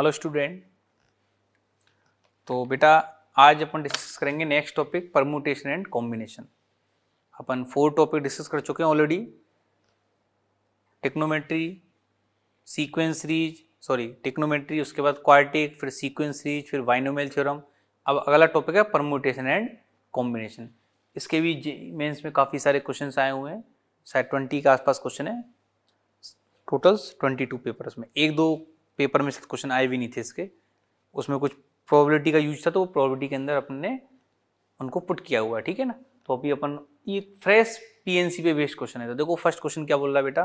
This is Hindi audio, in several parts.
हेलो स्टूडेंट, तो बेटा आज अपन डिस्कस करेंगे next topic permutation and combination. अपन 4 टॉपिक डिस्कस कर चुके हैं already, trigonometry, sequence series, trigonometry, उसके बाद क्वाड्रेटिक, फिर सीक्वेंस सीरीज, फिर बाइनोमियल थ्योरम। अब अगला टॉपिक है परम्यूटेशन एंड कॉम्बिनेशन। इसके भी जेईई मेंस में काफ़ी सारे क्वेश्चन आए हुए हैं, शायद 20 के आसपास क्वेश्चन है, टोटल 22 पेपर्स में। 1-2 पेपर में क्वेश्चन आए भी नहीं थे इसके, उसमें कुछ प्रोबेबिलिटी का यूज था तो वो प्रोबेबिलिटी के अंदर अपन ने उनको पुट किया हुआ है, ठीक है ना। तो अभी अपन ये फ्रेश पीएनसी पे बेस्ड क्वेश्चन है। तो देखो फर्स्ट क्वेश्चन क्या बोल रहा है बेटा,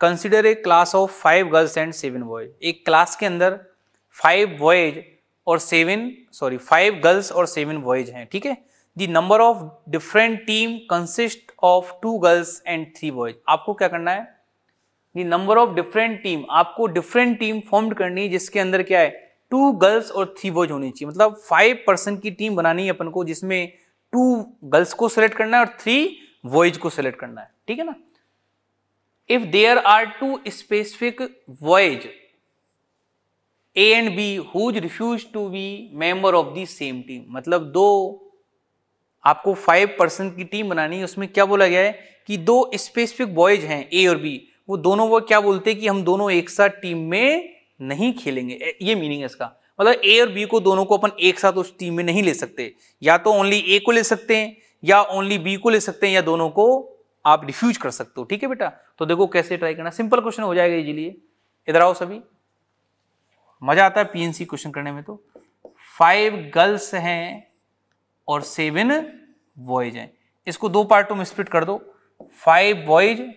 consider a class of 5 girls and 7 boys. एक क्लास के अंदर 5 गर्ल्स और 7 बॉयज हैं, ठीक है। The number of different team consist of 2 girls and 3 boys. आपको क्या करना है, the number of different team, आपको डिफरेंट टीम फॉर्म करनी है जिसके अंदर क्या है, 2 गर्ल्स और 3 बॉयज होनी चाहिए। मतलब 5 पर्सन की टीम बनानी है अपन को, जिसमें 2 गर्ल्स को सिलेक्ट करना है और 3 बॉयज को सिलेक्ट करना है, ठीक है ना। If there are 2 specific boys A and B who refuse to be member of the same team. मतलब दो, आपको 5 पर्सन की टीम बनानी है, उसमें क्या बोला गया है कि 2 स्पेसिफिक बॉयज हैं ए और बी, वो दोनों वो क्या बोलते हैं कि हम दोनों एक साथ टीम में नहीं खेलेंगे, ये मीनिंग है इसका। मतलब ए और बी को दोनों को अपन एक साथ उस टीम में नहीं ले सकते, या तो ओनली ए को ले सकते हैं या ओनली बी को ले सकते हैं, या दोनों को आप रिफ्यूज कर सकते हो, ठीक है बेटा। तो देखो कैसे ट्राई करना, सिंपल क्वेश्चन हो जाएगा इजीली। इधर आओ सभी, मजा आता है पीएनसी क्वेश्चन करने में। तो 5 गर्ल्स हैं और 7 बॉयज हैं, इसको 2 पार्टों में स्प्लिट कर दो, 5 बॉयज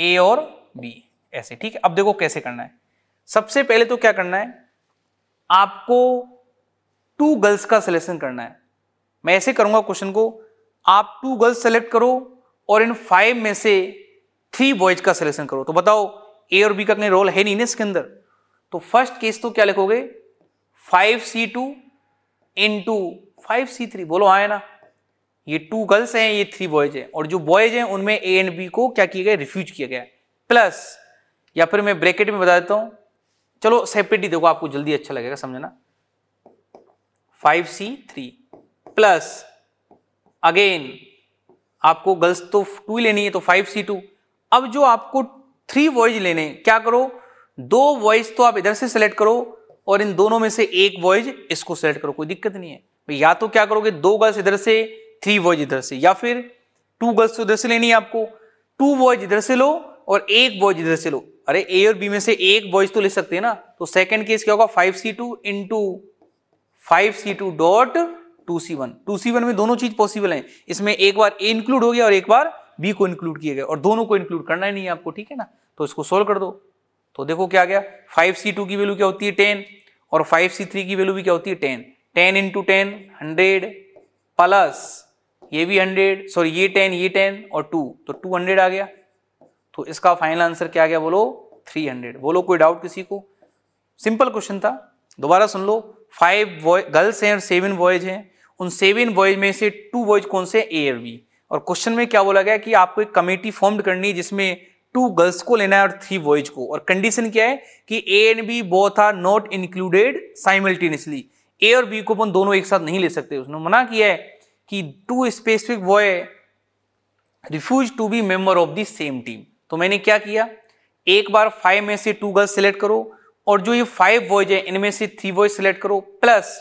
ए और बी ऐसे, ठीक है। अब देखो कैसे करना है। सबसे पहले तो क्या करना है, आपको 2 गर्ल्स का सिलेक्शन करना है। मैं ऐसे करूंगा क्वेश्चन को, आप 2 गर्ल्स सेलेक्ट करो और इन 5 में से 3 बॉयज का सिलेक्शन करो। तो बताओ ए और बी का कोई रोल है नहीं ना इसके अंदर। तो फर्स्ट केस तो क्या लिखोगे, 5C2 इंटू 5C3, बोलो हाँ है ना। ये 2 गर्ल्स हैं, ये 3 बॉयज हैं, और जो बॉयज हैं उनमें ए एंड बी को क्या किया गया, रिफ्यूज किया गया। प्लस, या फिर मैं ब्रैकेट में बता देता हूं, चलो सेपरेट ही देखो, आपको जल्दी अच्छा लगेगा समझना। 5C3 प्लस अगेन, आपको गर्ल्स तो 2 लेनी है तो 5C2। अब जो आपको 3 बॉयज लेने, क्या करो, 2 बॉयज तो आप इधर से सेलेक्ट करो और इन दोनों में से 1 बॉयज इसको सेलेक्ट करो, कोई दिक्कत नहीं है। या तो क्या करोगे, 2 गर्ल्स इधर से, 3 बॉयज इधर से, या फिर 2 गर्ल्स तो इधर से लेनी है आपको, 2 बॉयज इधर से लो और 1 बॉयज इधर से लो। अरे ए और बी में से 1 बॉयज तो ले सकते हैं ना। तो सेकंड केस क्या होगा, 5C2 into 5C2 dot 2C1। 2C1 में दोनों चीज पॉसिबल हैं, इसमें एक बार ए इंक्लूड हो गया और एक बार बी को इंक्लूड किया गया, और दोनों को इंक्लूड करना ही नहीं है आपको, ठीक है ना। तो इसको सोल्व कर दो, तो देखो क्या आ गया, 5C2 की वैल्यू क्या होती है 10 और 5C3 की वैल्यू भी क्या होती है 10। 10 इंटू 10 100, प्लस ये भी 100, ये 10 और 2, तो 200 आ गया। तो इसका फाइनल आंसर क्या आ गया बोलो, 300। बोलो कोई डाउट किसी को, सिंपल क्वेश्चन था। दोबारा सुन लो, 5 गर्ल्स हैं और 7 बॉयज हैं, उन 7 बॉयज में से 2 बॉयज कौन से, ए और बी। और क्वेश्चन में क्या बोला गया कि आपको एक कमेटी फॉर्म करनी है जिसमें 2 गर्ल्स को लेना है और 3 बॉयज को, और कंडीशन क्या है कि A and B both are not included simultaneously. A और बी को अपन दोनों एक साथ नहीं ले सकते, उसने मना किया है कि 2 specific boy refuse to be member of the same team. तो मैंने क्या किया, एक बार 5 में से 2 गर्ल्स सिलेक्ट करो और जो ये 5 बॉयज है इनमें से 3 बॉयज सिलेक्ट करो, प्लस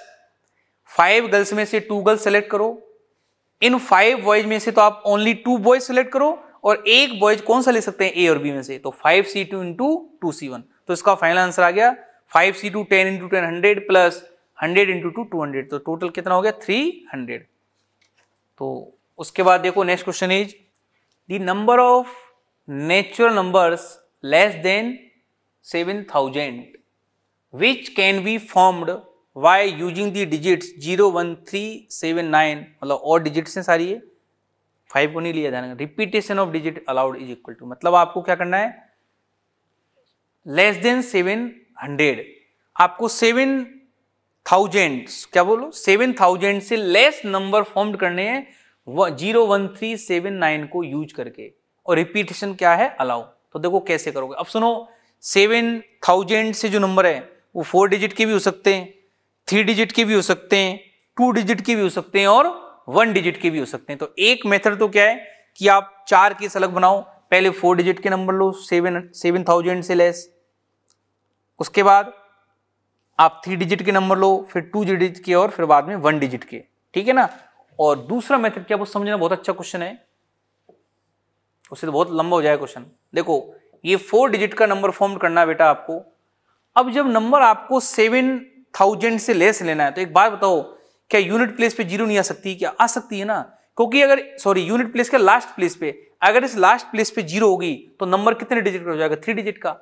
5 गर्ल्स में से 2 गर्ल्स सिलेक्ट करो, इन 5 बॉयज में से तो आप ओनली 2 बॉयज सिलेक्ट करो और 1 बॉयज कौन सा ले सकते हैं ए और बी में से, तो 5C2 इंटू 2C1। तो इसका फाइनल आंसर आ गया 5C2 10 इंटू 10 100 प्लस 100 इंटू 2 200, तो टोटल कितना हो गया 300। तो उसके बाद देखो next question is the number of natural numbers less than 7,000 which can be formed by using the digits 0, 1, 3, 7, 9। मतलब और digits हैं सारी, ये 5 को नहीं लिया जाएगा। repetition of digit allowed is equal to, मतलब आपको क्या करना है, less than 700, आपको 7,000, क्या बोलो 7,000 से less number formed करने हैं 0, 1, 3, 7, 9 को यूज करके, और रिपीटेशन क्या है अलाउ। तो देखो कैसे करोगे। अब सुनो, 7,000 से जो नंबर है वो 4 डिजिट के भी हो सकते हैं, 3 डिजिट के भी हो सकते हैं, 2 डिजिट के भी हो सकते हैं और 1 डिजिट के भी हो सकते हैं। तो एक मेथड तो क्या है कि आप 4 केस अलग बनाओ, पहले 4 डिजिट के नंबर लो 7,000 से लेस, उसके बाद आप 3 डिजिट के नंबर लो, फिर 2 डिजिट के और फिर बाद में 1 डिजिट के, ठीक है ना। और दूसरा मेथड क्या, वो समझना बहुत अच्छा क्वेश्चन है, उससे तो बहुत लंबा हो जाएगा क्वेश्चन। देखो ये 4 डिजिट का नंबर फॉर्म करना है बेटा आपको। अब जब नंबर आपको 7,000 से लेस लेना है तो एक बात बताओ, क्या यूनिट प्लेस पे जीरो नहीं आ सकती? क्या आ सकती है ना, क्योंकि अगर सॉरी यूनिट प्लेस के लास्ट प्लेस पे, अगर इस लास्ट प्लेस पे जीरो होगी तो नंबर कितने डिजिट का हो जाएगा? 3 डिजिट का।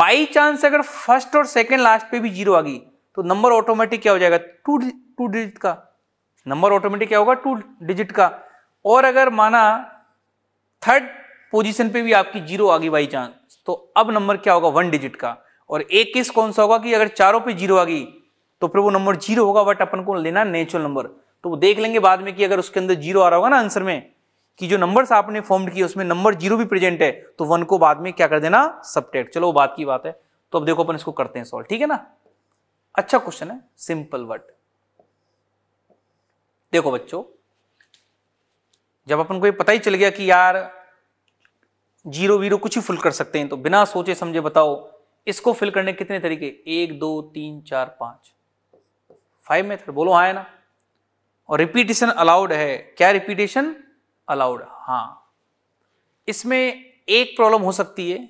बाई चांस अगर फर्स्ट और सेकंड लास्ट पे भी जीरो आ गई तो नंबर ऑटोमेटिक क्या हो जाएगा? 2 डिजिट का नंबर ऑटोमेटिक क्या होगा? 2 डिजिट का। और अगर माना थर्ड पोजीशन पे भी आपकी जीरो आ गई बाई चांस तो अब नंबर क्या होगा? 1 डिजिट का। और एक केस कौन सा होगा कि अगर चारों पे जीरो आ गई तो फिर वो नंबर जीरो होगा, बट अपन को लेना नेचुरल नंबर। तो वो देख लेंगे बाद में कि अगर उसके अंदर जीरो आ रहा होगा ना आंसर में, कि जो नंबर्स आपने फॉर्म किए उसमें नंबर जीरो भी प्रेजेंट है तो 1 को बाद में क्या कर देना? सब्ट्रैक्ट। चलो वो बात की बात है। तो अब देखो अपन इसको करते हैं सॉल्व, ठीक है ना। अच्छा क्वेश्चन है, सिंपल वर्ड। देखो बच्चों, जब अपन को ये पता ही चल गया कि यार जीरो वीरो कुछ ही फिल कर सकते हैं, तो बिना सोचे समझे बताओ इसको फिल करने कितने तरीके? 1 2 3 4 5 मेथड, बोलो हाँ है ना। और रिपीटेशन अलाउड है, क्या रिपीटेशन अलाउड? हाँ, इसमें एक प्रॉब्लम हो सकती है,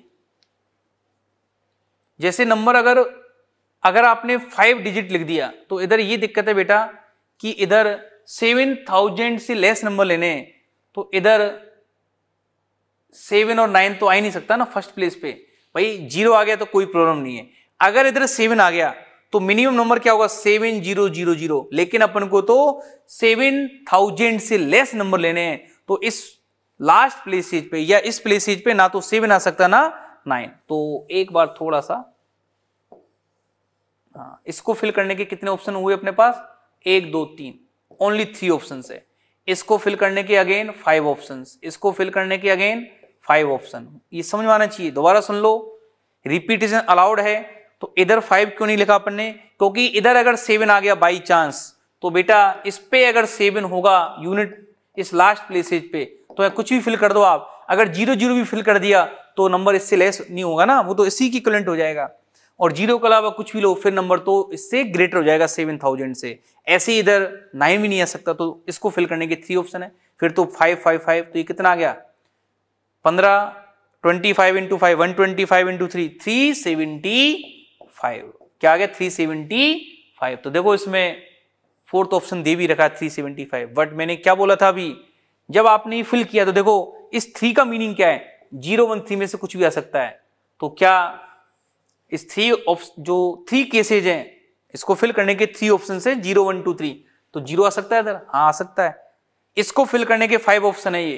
जैसे नंबर अगर आपने 5 डिजिट लिख दिया तो इधर ये दिक्कत है बेटा कि इधर 7,000 से लेस नंबर लेने, तो इधर 7 और 9 तो आ ही नहीं सकता ना फर्स्ट प्लेस पे। भाई जीरो आ गया तो कोई प्रॉब्लम नहीं है, अगर इधर 7 आ गया तो मिनिमम नंबर क्या होगा? 7,000। लेकिन अपन को तो 7,000 से लेस नंबर लेने हैं, तो इस लास्ट प्लेसेज पे या इस प्लेसेज पे ना तो 7 आ सकता ना 9। तो एक बार थोड़ा सा इसको फिल करने के कितने ऑप्शन हुए अपने पास? 1 2 3, ओनली 3 ऑप्शन है। इसको फिल करने के अगेन 5 ऑप्शन, इसको फिल करने के अगेन 5 ऑप्शन। ये समझ में आना चाहिए। दोबारा सुन लो, रिपीटेशन अलाउड है तो इधर 5 क्यों नहीं लिखा अपन ने? क्योंकि इधर अगर 7 आ गया बाई चांस तो बेटा इस पे अगर 7 होगा यूनिट इस लास्ट प्लेसेज पे तो कुछ भी फिल कर दो आप, अगर 0 0 भी फिल कर दिया तो नंबर इससे लेस नहीं होगा ना, वो तो इसी की इक्विवेलेंट हो जाएगा। और 0 के अलावा कुछ भी लो फिर नंबर तो इससे ग्रेटर हो जाएगा 7,000 से। ऐसे इधर 9 भी नहीं आ सकता, तो इसको फिल करने के 3 ऑप्शन है। फिर तो 5 5 5, तो ये कितना आ गया? 15, 25 × 5, 125 × 3, 375। क्या आ गया? 375। तो देखो इसमें 4th ऑप्शन दे भी रखा 375, बट मैंने क्या बोला था अभी जब आपने फिल किया, तो देखो इस 3 का मीनिंग क्या है? 0 1 3 में से कुछ भी आ सकता है। तो क्या इस 3 केसेज हैं इसको फिल करने के 3 ऑप्शन है 0 1 2 3, तो 0 आ सकता है इधर? हाँ आ सकता है। इसको फिल करने के 5 ऑप्शन है ये,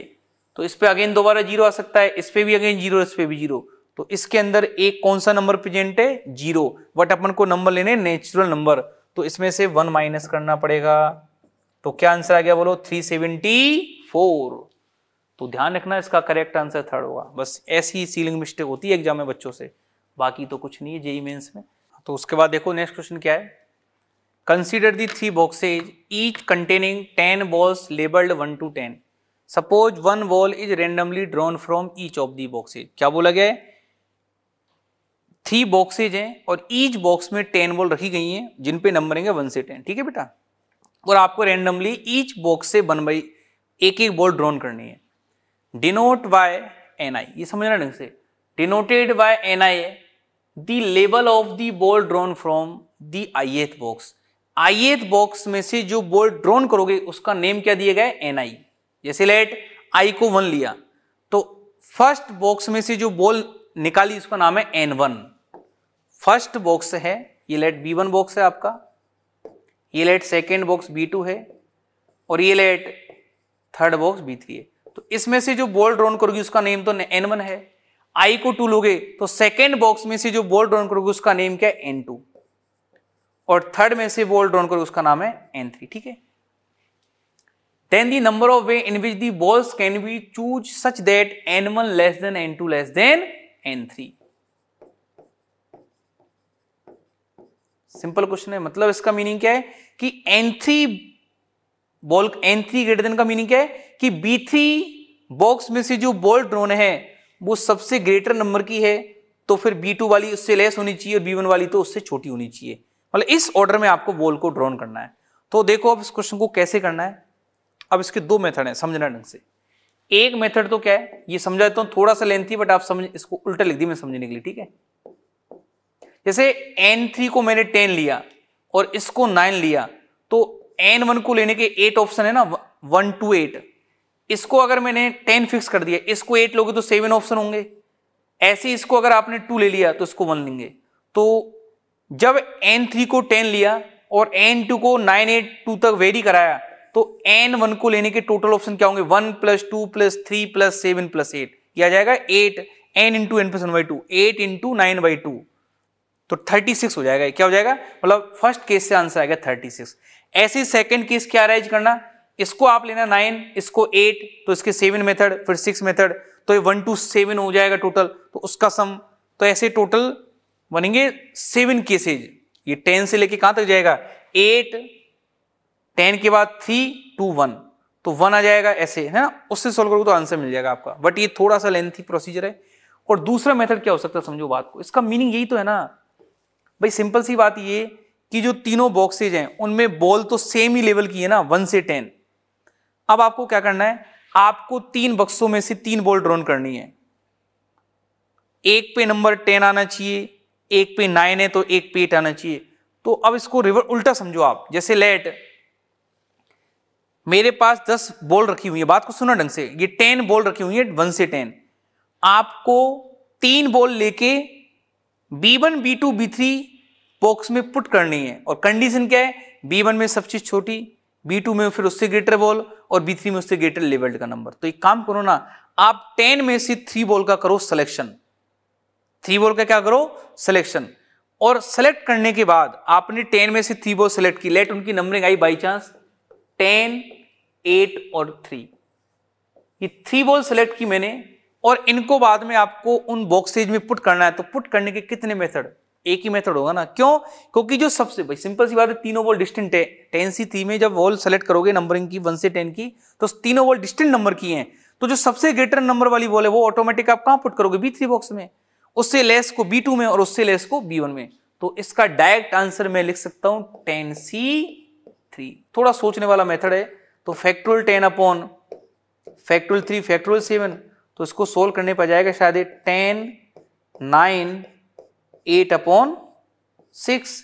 तो इस पे अगेन दोबारा 0 आ सकता है, इस पे भी अगेन 0, इस पे भी 0। तो इसके अंदर एक कौन सा नंबर प्रेजेंट है? 0, बट अपन को नंबर लेने नेचुरल नंबर, तो इसमें से 1 माइनस करना पड़ेगा। तो क्या आंसर आ गया बोलो? 374। तो ध्यान रखना इसका करेक्ट आंसर 3rd होगा। बस ऐसी सीलिंग मिस्टेक होती है एग्जाम में बच्चों से, बाकी तो कुछ नहीं है जेईई मेंस में। तो उसके बाद देखो नेक्स्ट क्वेश्चन क्या है। Consider the 3 boxes each containing 10 balls labelled 1 to 10, suppose 1 ball is randomly drawn from each of the boxes. क्या बोला गया है? 3 बॉक्सेज हैं और ईच बॉक्स में 10 बॉल रखी गई हैं जिन पे नंबरिंग है 1 से 10, ठीक है बेटा। और आपको रेंडमली ईच बॉक्स से 1/1 बॉल ड्रॉन करनी है। डिनोट बाय एनआई, ये समझना ढंग से। Denoted by NI the level of the ball drawn from the ith box. ith box में से जो बॉल ड्रॉन करोगे उसका नेम क्या दिया गया? एनआई। जैसे लेट आई को 1 लिया, तो फर्स्ट बॉक्स में से जो बॉल निकाली उसका नाम है n1। फर्स्ट बॉक्स है ये, लेट b1 बॉक्स है आपका, ये लेट सेकेंड बॉक्स b2 है और ये लेट थर्ड बॉक्स b3 है। तो इसमें से जो बॉल ड्रॉन करोगे उसका नेम तो n1 है। i को 2 लोगे तो सेकेंड बॉक्स में से जो बॉल ड्रॉन करोगे उसका नेम क्या है? n2। और थर्ड में से बॉल ड्रॉन करोगे उसका नाम है n3, ठीक है। Then the number of way in which the balls can be choose such that n1 less than n2 less than n3। Simple question है, मतलब इसका मीनिंग क्या है कि n3 ग्रेटर देन का मीनिंग क्या है कि B3 बॉक्स में से जो बॉल ड्रॉन है वो सबसे ग्रेटर नंबर की है, तो फिर B2 वाली उससे लेस होनी चाहिए और B1 वाली तो उससे छोटी होनी चाहिए। मतलब इस ऑर्डर में आपको बॉल को ड्रॉन करना है। तो देखो अब इस क्वेश्चन को कैसे करना है। अब इसके दो मेथड हैं, समझना ढंग से। एक मेथड तो क्या है ये समझा देता हूं, थोड़ा सा लेंथी बट आप समझ, इसको उल्टा लिख दी मैं समझने के लिए, ठीक है। जैसे n3 को मैंने 10 लिया और इसको 9 लिया, तो n1 को लेने के 8 ऑप्शन है ना, 1 to 8। इसको अगर मैंने 10 फिक्स कर दिया, इसको 8 लोगे तो 7 ऑप्शन होंगे। ऐसे इसको अगर आपने 2 ले लिया तो इसको 1 लेंगे। तो जब n3 को 10 लिया और n2 को 9, 8, 2 तक वेरी कराया, तो n1 को लेने के टोटल ऑप्शन क्या होंगे, 1 + 2 + 3 + 7 + 8। यह आ जाएगा 8, n × n + 1/2, 8 × 9/2, तो 36 हो जाएगा। क्या हो जाएगा, मतलब फर्स्ट केस से आंसर आएगा 36। ऐसे सेकंड केस क्या अरेंज करना, इसको आप लेना 9, इसको 8, तो इसके 7 मेथड, फिर 6 मेथड, तो ये 1 to 7 हो जाएगा टोटल, तो उसका सम, तो ऐसे टोटल बनेंगे 7 केसेज। ये 10 से लेके कहां तक जाएगा, 8, 10 के बाद 3, 2, 1, तो 1 आ जाएगा ऐसे, है ना। उससे सोल्व करोगे तो आंसर मिल जाएगा आपका। बट ये थोड़ा सा लेंथी प्रोसीजर है। और दूसरा मेथड क्या हो सकता है, समझो बात को, इसका मीनिंग यही तो है ना भाई। सिंपल सी बात ये कि जो तीनों बॉक्सेज हैं उनमें बॉल तो सेम ही लेवल की है ना, 1 से 10। अब आपको क्या करना है, आपको 3 बक्सों में से 3 बॉल ड्रॉन करनी है। एक पे नंबर 10 आना चाहिए, एक पे 9 है तो एक पे 8 आना चाहिए। तो अब इसको रिवर्स उल्टा समझो आप। जैसे लेट मेरे पास 10 बॉल रखी हुई है, बात को सुना ढंग से, ये 10 बॉल रखी हुई है 1 से 10। आपको 3 बॉल लेके B1, B2, B3 बॉक्स में पुट करनी है। और कंडीशन क्या है, B1 में सबसे छोटी, B2 में फिर उससे ग्रेटर बॉल और B3 में उससे ग्रेटर लेवल्ड का नंबर। तो एक काम करो ना, आप 10 में से 3 बॉल का करो सिलेक्शन, 3 बॉल का क्या करो सिलेक्शन। और सेलेक्ट करने के बाद आपने 10 में से 3 बॉल सेलेक्ट की, लेट उनकी नंबरिंग आई बाई चांस 10, 8 और 3। ये 3 बॉल सेलेक्ट की मैंने और इनको बाद में आपको उन बॉक्सेज में पुट करना है। तो पुट करने के कितने मेथड, एक ही मेथड होगा ना। क्यों, क्योंकि जो सबसे, भाई सिंपल सी बात है, तीनों बॉल डिस्टेंट है। 10 से 3 में जब बॉल सेलेक्ट करोगे नंबरिंग की 1 से 10 की, तो तीनों बॉल डिस्टेंट नंबर की हैं, तो जो सबसे ग्रेटर नंबर वाली बॉल है वो ऑटोमेटिक आप कहां पुट करोगे, B3 बॉक्स में, उससे लेस को B2 में और उससे लेस को B1 में। तो इसका डायरेक्ट आंसर मैं लिख सकता हूं 10C3। थोड़ा सोचने वाला मेथड है। तो फैक्टोरियल 10 अपॉन फैक्टोरियल 3 फैक्टोरियल 7, तो इसको सोल्व करने पर जाएगा शायद 10, 9, 8 अपॉन 6,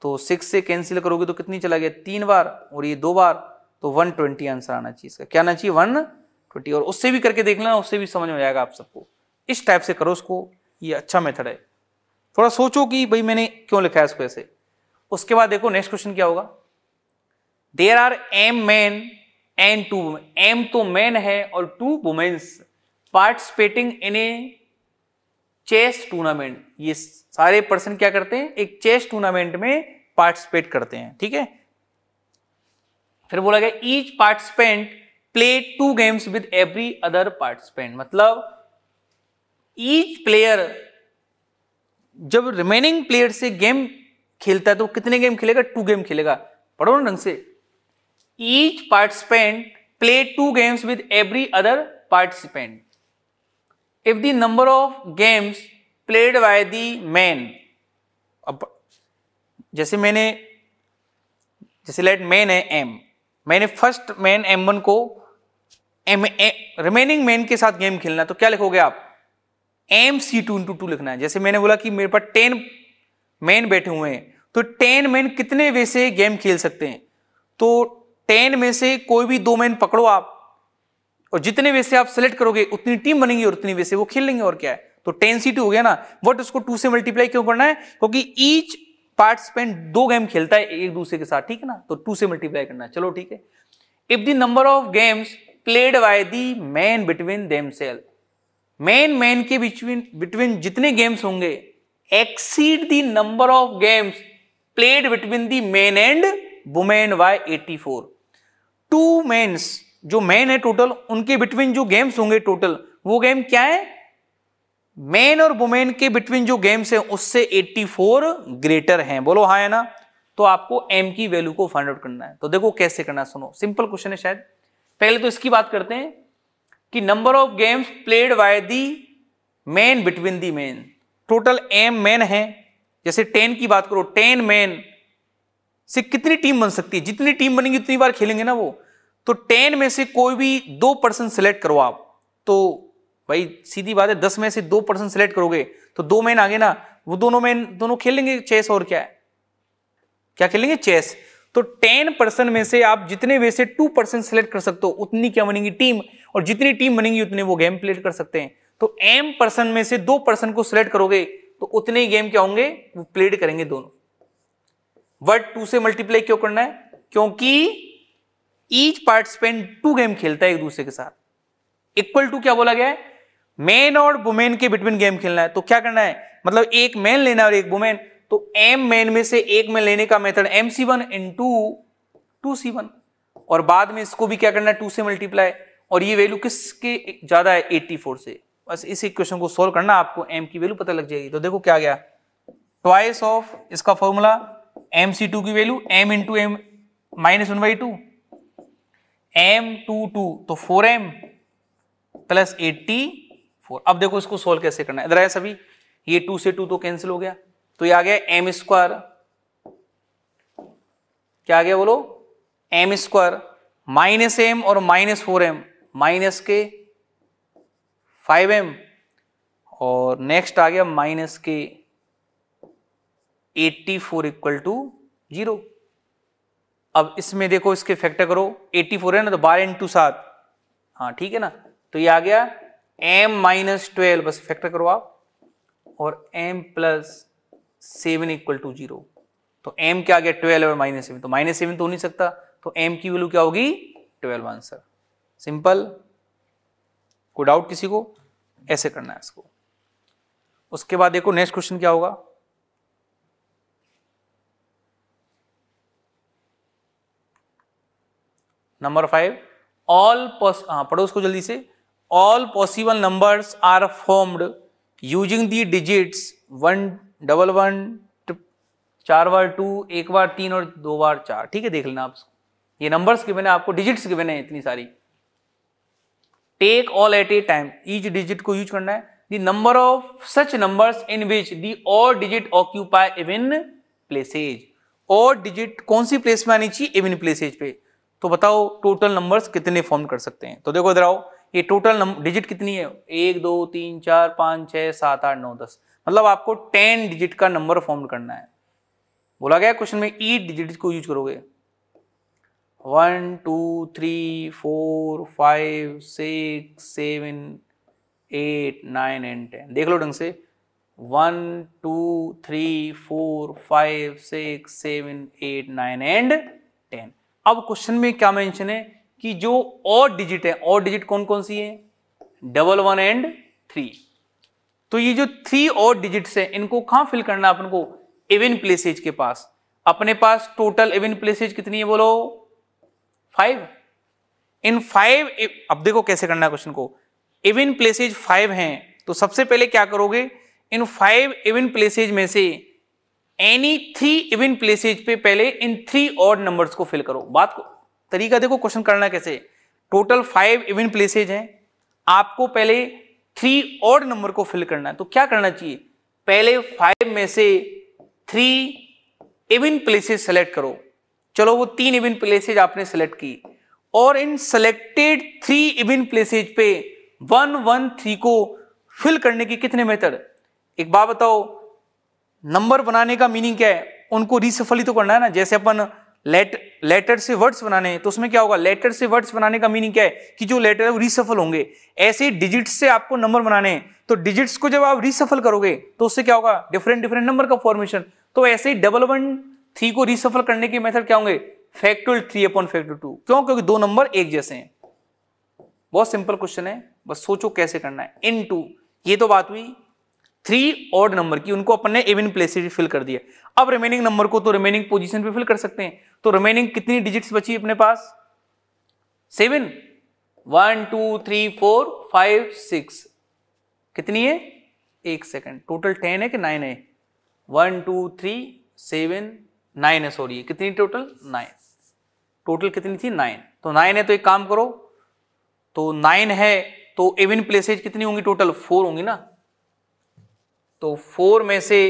तो 6 से कैंसिल करोगे तो कितनी चला गया, 3 बार और ये 2 बार, तो 120 आंसर आना चाहिए इसका। क्या आना चाहिए, 120। और उससे भी करके देख लेना, उससे भी समझ में आएगा आप सबको। इस टाइप से करो उसको, ये अच्छा मेथड है। थोड़ा सोचो कि भाई मैंने क्यों लिखा है इसको ऐसे। उसके बाद देखो नेक्स्ट क्वेश्चन क्या होगा, there are M man and two women, M तो मैन है और 2 womens participating in a chess tournament. ये सारे पर्सन क्या करते हैं, एक चेस टूर्नामेंट में पार्टिसिपेट करते हैं, ठीक है। फिर बोला गया each participant play 2 games with every other participant, मतलब ईच प्लेयर जब रिमेनिंग प्लेयर से गेम खेलता है तो कितने गेम खेलेगा, 2 गेम खेलेगा। पढ़ो ना ढंग से, each participant play 2 games with every other participant if the number of games played by the man, अब जैसे लेट मैन है m, मैंने फर्स्ट मैन m1 को रिमेनिंग मैन के साथ गेम खेलना है, तो क्या लिखोगे आप, mc2 × 2 लिखना है। जैसे मैंने बोला कि मेरे पास 10 मैन बैठे हुए हैं, तो 10 मैन कितने वे से गेम खेल सकते हैं, तो 10 में से कोई भी 2 मैन पकड़ो आप और जितने वे से आप सेलेक्ट करोगे उतनी टीम बनेंगी और उतनी वे से वो खेलेंगे। और क्या है, तो 10C2 हो गया ना। बट उसको 2 से मल्टीप्लाई क्यों करना है, क्योंकि ईच पार्टिसिपेंट 2 गेम खेलता है एक दूसरे के साथ, ठीक है ना, तो 2 से मल्टीप्लाई करना है। चलो ठीक है। If the number of games played by the man between themselves, man के बिटवीन जितने गेम्स होंगे exceed the number of games played between the man and women by 84। 2 mens जो मैन है टोटल, उनके बिटवीन जो गेम्स होंगे टोटल, वो गेम क्या है, मेन और वुमेन के बिटवीन जो गेम्स है उससे 84 ग्रेटर हैं, बोलो हाँ है ना। तो आपको m की वैल्यू को फाइंड आउट करना है। तो देखो कैसे करना, सुनो, सिंपल क्वेश्चन है शायद। पहले तो इसकी बात करते हैं कि number of games played by the men between the men, total m men है। जैसे 10 की बात करो, 10 मेन से कितनी टीम बन सकती है, जितनी टीम बनेगी उतनी बार खेलेंगे ना वो। तो 10 में से कोई भी 2 पर्सन सिलेक्ट करो आप, तो भाई सीधी बात है 10 में से 2 पर्सन सिलेक्ट करोगे तो 2 मैन आगे ना, वो दोनों खेलेंगे चेस, और क्या है, क्या खेलेंगे चेस। तो 10 पर्सन में से आप जितने वैसे 2 पर्सन सिलेक्ट कर सकते हो, उतनी क्या बनेगी टीम, और जितनी टीम बनेगी उतने वो गेम प्ले कर सकते हैं। तो m पर्सन में से 2 पर्सन को सिलेक्ट करोगे तो उतने ही गेम क्या होंगे, वो प्लेड करेंगे दोनों। वर्ड 2 से मल्टीप्लाई क्यों करना है, क्योंकि ईच पार्टिसिपेंट 2 गेम खेलता है एक दूसरे के साथ। इक्वल टू क्या बोला गया है, मेन और वुमेन के बिटवीन गेम खेलना है। तो क्या करना है, मतलब एक मेन लेना और एक वुमेन। तो एम मेन में से एक मेन लेने का मेथड mc1 इंटू 2c1, और बाद में इसको भी क्या करना है 2 से मल्टीप्लाई, और ये वैल्यू किसके ज्यादा है 84 से। बस इस इक्वेशन को सोल्व करना, आपको एम की वैल्यू पता लग जाएगी। तो देखो क्या गया, ट्वाइस ऑफ इसका फॉर्मूला mc2 की value m into M minus 1/2 m22, तो 4m प्लस 84। अब देखो इसको सोल्व कैसे करना है, इधर आया सभी, ये 2 से 2 तो कैंसिल हो गया, तो ये आ गया एम स्क्वायर, क्या आ गया बोलो, एम स्क्वायर माइनस एम और माइनस 4m माइनस के 5m, और नेक्स्ट आ गया माइनस के 84 इक्वल टू 0। अब इसमें देखो इसके फैक्टर करो, 84 है ना तो 12 इंटू 7, हाँ ठीक है ना, तो ये आ गया m माइनस 12, बस फैक्टर करो आप, और m प्लस 7 इक्वल टू 0। तो m क्या आ गया 12 और -7, तो -7 तो हो नहीं सकता, तो m की वैल्यू क्या होगी 12 आंसर। सिंपल, कोई डाउट किसी को, ऐसे करना है इसको। उसके बाद देखो नेक्स्ट क्वेश्चन क्या होगा, नंबर 5, पढ़ो उसको जल्दी से। All possible numbers are formed using the digits 1, 1, 1, 4 बार 2, 1 बार 3 और 2 बार 4। ठीक है, देख लेना आप इसको, ये नंबर्स गिवन है आपको, डिजिट्स गिवन है इतनी सारी। Take all at a time, each digit को यूज करना है। The number of such numbers in which the odd digit occupy even places, odd digit कौन सी प्लेस में आनी चाहिए, इवन प्लेसेज पे। तो बताओ टोटल नंबर्स कितने फॉर्म कर सकते हैं। तो देखो इधर आओ, ये टोटल डिजिट कितनी है, 1, 2, 3, 4, 5, 6, 7, 8, 9, 10, मतलब आपको 10 डिजिट का नंबर फॉर्म करना है। बोला गया क्वेश्चन में ई डिजिट को यूज करोगे, 1, 2, 3, 4, 5, 6, 7, 8, 9 एंड 10। देख लो ढंग से, 1, 2, 3, 4, 5, 6, 7, 8, 9 एंड 10। अब क्वेश्चन में क्या मेंशन है कि जो ऑड डिजिट है, ऑड डिजिट कौन कौन सी है, 1, 1 एंड 3। तो ये जो 3 ऑड डिजिट्स हैं, इनको कहां फिल करना है अपन को, इवन प्लेसेज के पास। अपने पास टोटल इवन प्लेसेज कितनी है बोलो, 5 इन 5। अब देखो कैसे करना है क्वेश्चन को, इवन प्लेसेज 5 हैं, तो सबसे पहले क्या करोगे, इन 5 इवन प्लेसेज में से एनी 3 इवन प्लेसेज पे पहले इन 3 ऑड नंबर्स को फिल करो। बात को तरीका देखो, क्वेश्चन करना कैसे, टोटल 5 इवन प्लेसेज हैं, आपको पहले 3 ऑड नंबर को फिल करना है। तो क्या करना चाहिए, पहले 5 में से 3 इवन प्लेसेज सेलेक्ट करो। चलो वो 3 इवन प्लेसेज आपने सेलेक्ट की, और इन सेलेक्टेड 3 इवन प्लेसेज पे 1, 1, 3 को फिल करने की कितने मेथड। एक बात बताओ, नंबर बनाने का मीनिंग क्या है, उनको रिसफल ही तो करना है ना। जैसे अपन लेटर से वर्ड्स बनाने हैं, तो उसमें क्या होगा, लेटर से वर्ड्स बनाने का मीनिंग क्या है कि जो लेटर है वो रिसफल होंगे। ऐसे डिजिट्स से आपको नंबर बनाने हैं, तो डिजिट्स को जब आप रिसफल करोगे तो उससे क्या होगा, डिफरेंट डिफरेंट नंबर का फॉर्मेशन। तो ऐसे ही 1, 1, 3 को रिसफल करने के मेथड क्या होंगे, फैक्टोरियल 3 अपॉन फैक्टोरियल 2। क्यों, क्योंकि 2 नंबर एक जैसे हैं। बहुत सिंपल क्वेश्चन है, बस सोचो कैसे करना है। इनटू, ये तो बात हुई 3 ऑड नंबर की, उनको अपने इवन प्लेसेज फिल कर दिया। अब रिमेनिंग नंबर को तो रिमेनिंग पोजीशन पे फिल कर सकते हैं। तो रिमेनिंग कितनी डिजिट्स बची अपने पास, 7, 1, 2, 3, 4, 5, 6 कितनी है, एक सेकेंड, टोटल 10 है कि 9 है? 1 2 3 7 9 है, सॉरी कितनी टोटल 9, टोटल कितनी थी 9, तो 9 है तो एक काम करो, तो 9 है तो इवन प्लेसेज कितनी होंगी टोटल 4 होंगी ना, तो 4 में से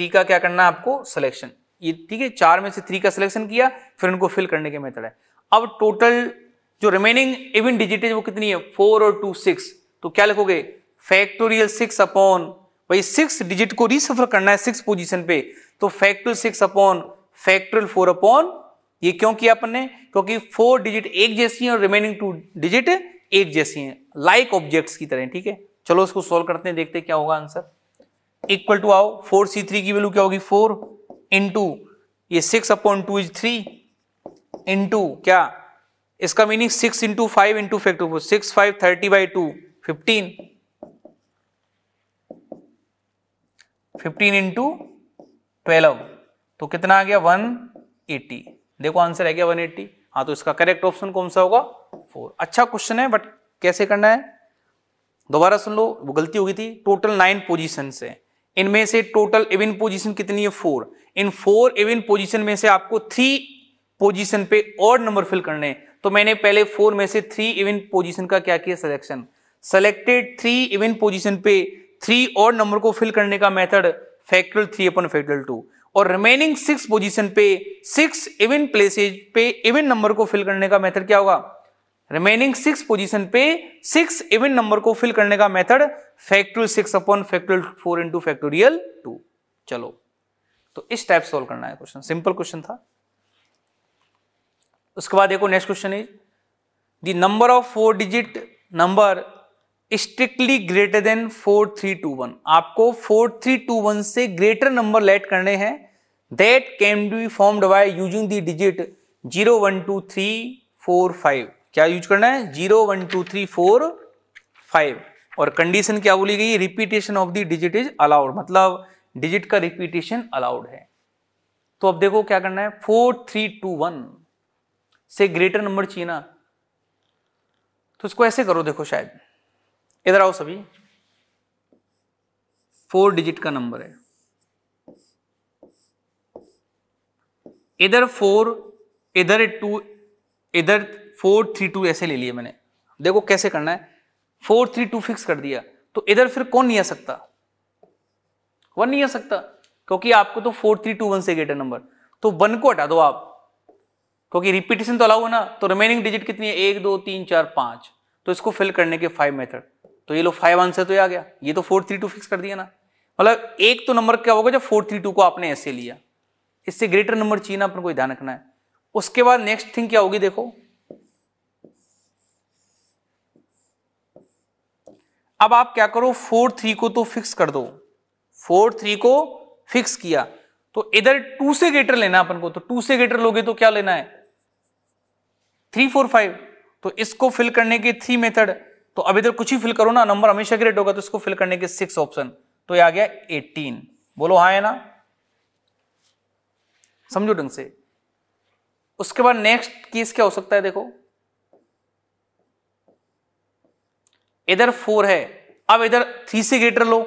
3 का क्या करना है आपको सिलेक्शन, ये ठीक है 4 में से 3 का सिलेक्शन किया, फिर इनको फिल करने के मेथड है। अब टोटल जो रिमेनिंग इवन डिजिट है वो कितनी है 4 और 2 6, तो क्या लिखोगे फैक्टोरियल 6 अपॉन, भाई 6 डिजिट को रिसफर करना है 6 पोजीशन पे, तो फैक्टोरियल 6 अपॉन फैक्टोरियल 4 अपॉन, ये क्यों किया अपन ने, क्योंकि 4 डिजिट एक जैसी हैं और रिमेनिंग 2 डिजिट एक जैसी हैं, लाइक ऑब्जेक्ट्स की तरह, ठीक है। चलो इसको सोल्व करते हैं, देखते हैं क्या होगा आंसर। इक्वल टू आओ 4C3 की वैल्यू क्या होगी 4 इंटू ये 6 अपॉन 2 इज 3 इंटू क्या, इसका meaning 6 into 5 into factorial 4, 6 5 30 by 2 15, 15 into 12, तो कितना आ गया 180, देखो आंसर आ गया 180। हाँ तो इसका करेक्ट ऑप्शन कौन सा होगा 4। अच्छा क्वेश्चन है बट कैसे करना है दोबारा सुन लो, वो गलती हो गई थी। टोटल 9 पोजीशन है, इनमें से टोटल इवन पोजीशन कितनी है 4, इन 4 इवन पोजीशन में से आपको 3 पोजीशन पे ऑड नंबर फिल करने हैं, तो मैंने पहले 4 में से 3 इवन पोजीशन का क्या किया सिलेक्शन, सेलेक्टेड 3 इवन पोजीशन पे 3 और नंबर को फिल करने का मेथड फैक्टोरियल 3 अपन फैक्टोरियल 2, और रिमेनिंग 6 पोजीशन पे 6 इवन प्लेसेज पे इवन नंबर को फिल करने का मेथड क्या होगा, रिमेनिंग 6 पोजीशन पे 6 इवन नंबर को फिल करने का method factorial 6 upon factorial 4 into factorial 2। चलो तो इस टाइप सॉल्व करना है क्वेश्चन, सिंपल क्वेश्चन था। उसके बाद देखो next question is the number of 4 digit number strictly greater than 4321, आपको 4321 से ग्रेटर नंबर लेट करने हैं, that can be formed by using the digit 0 1 2 3 4 5, क्या यूज करना है 0 1 2 3 4 5, और कंडीशन क्या बोली गई, repetition of the digit is allowed, मतलब डिजिट का रिपीटेशन अलाउड है। तो अब देखो क्या करना है, 4321 से ग्रेटर नंबर चाहिए ना, तो इसको ऐसे करो, देखो शायद इधर आओ सभी, 4 डिजिट का नंबर है, इधर 4 इधर 2 इधर 4 3 2, ऐसे ले लिए मैंने। देखो कैसे करना है, 4 3 2 फिक्स कर दिया, तो इधर फिर कौन नहीं आ सकता, 1 नहीं आ सकता, क्योंकि आपको तो 4 3 2 1 से ग्रेटर नंबर, तो 1 को हटा दो आप, क्योंकि रिपीटेशन तो अलाउ है ना, तो रिमेनिंग डिजिट कितनी है 1 2 3 4 5, तो इसको फिल करने के 5 मेथड, तो ये लो 5 आंसर तो ये आ गया, ये तो 4 3 2 फिक्स कर दिया ना, मतलब एक तो नंबर क्या होगा जब 4 3 2 को आपने ऐसे लिया, इससे ग्रेटर नंबर चाहिए ना अपन को, ध्यान रखना है। उसके बाद नेक्स्ट थिंग क्या होगी, देखो अब आप क्या करो, 4 3 को तो फिक्स कर दो, 4 3 को फिक्स किया, तो इधर 2 से ग्रेटर लेना अपन को, तो 2 से ग्रेटर लोगे तो क्या लेना है 3 4 5, तो इसको फिल करने के 3 मेथड, तो अब इधर कुछ ही फिल करो ना, नंबर हमेशा ग्रेट होगा, तो इसको फिल करने के 6 ऑप्शन, तो ये आ गया 18, बोलो हाँ है ना, समझो ढंग से। उसके बाद नेक्स्ट केस क्या हो सकता है, देखो इधर 4 है, अब इधर 3 से ग्रेटर लो,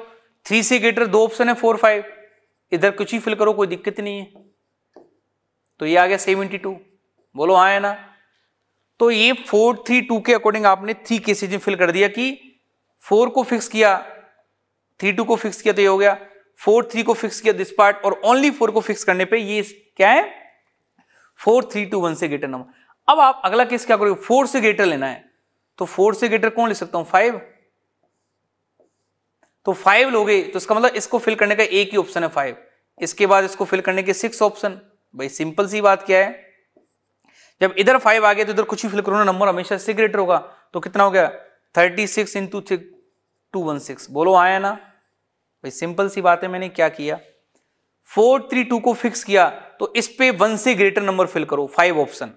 3 से ग्रेटर 2 ऑप्शन है 4 5, इधर कुछ ही फिल करो, कोई दिक्कत नहीं है, तो ये आ गया 72, बोलो हाँ है ना। तो ये 4 3 2 के अकॉर्डिंग आपने 3 केसेज में फिल कर दिया, कि 4 को फिक्स किया, 3 2 को फिक्स किया, तो ये हो गया 4 3 को फिक्स किया दिस पार्ट, और ओनली 4 को फिक्स करने पे ये क्या है 4 3 2 1 से ग्रेटर नंबर। अब आप अगला केस क्या करोगे, 4 से ग्रेटर लेना है, तो 4 से ग्रेटर कौन ले सकता हूं 5, तो 5 लोगे, तो इसका मतलब इसको फिल करने का एक ही ऑप्शन है 5, इसके बाद इसको फिल करने के 6 ऑप्शन, भाई सिंपल सी बात क्या है, जब इधर 5 आ गया तो इधर कुछ ही फिल करो ना, नंबर हमेशा इससे ग्रेटर होगा, तो कितना हो गया 36 इंटू 2 1 6, बोलो आया ना, भाई सिंपल सी बात है। मैंने क्या किया 4 3 2 को फिक्स किया, तो इस पे 1 से ग्रेटर नंबर फिल करो 5 ऑप्शन,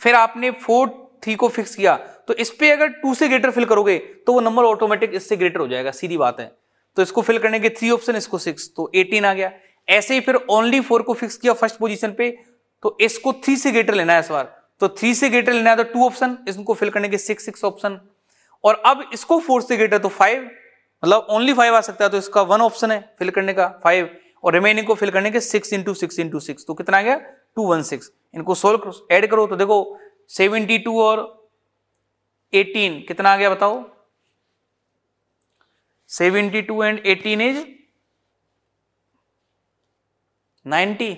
फिर आपने 4 3 को फिक्स किया, तो इस पे अगर 2 से ग्रेटर फिल करोगे तो वो नंबर ऑटोमेटिक इससे ग्रेटर हो जाएगा, सीधी बात है, तो इसको फिल करने के 3 ऑप्शन, इसको 6, तो 18 आ गया। ऐसे ही फिर ओनली 4 को फिक्स किया फर्स्ट पोजिशन पे, तो इसको 3 से ग्रेटर लेना है इस बार, तो 3 से ग्रेटर लेना है तो 2 ऑप्शन, इसको फिल करने के 6 ऑप्शन, और अब इसको 4 से ग्रेटर तो 5, मतलब ओनली 5 आ सकता है, तो इसका 1 ऑप्शन है फिल करने का 5 और रिमेनिंग को फिल करने के 6 इंटू 6 तो कितना आ गया 216। इनको सोल्व करो, ऐड करो तो देखो 72 और 18 कितना आ गया बताओ, 72 एंड 18 इज 90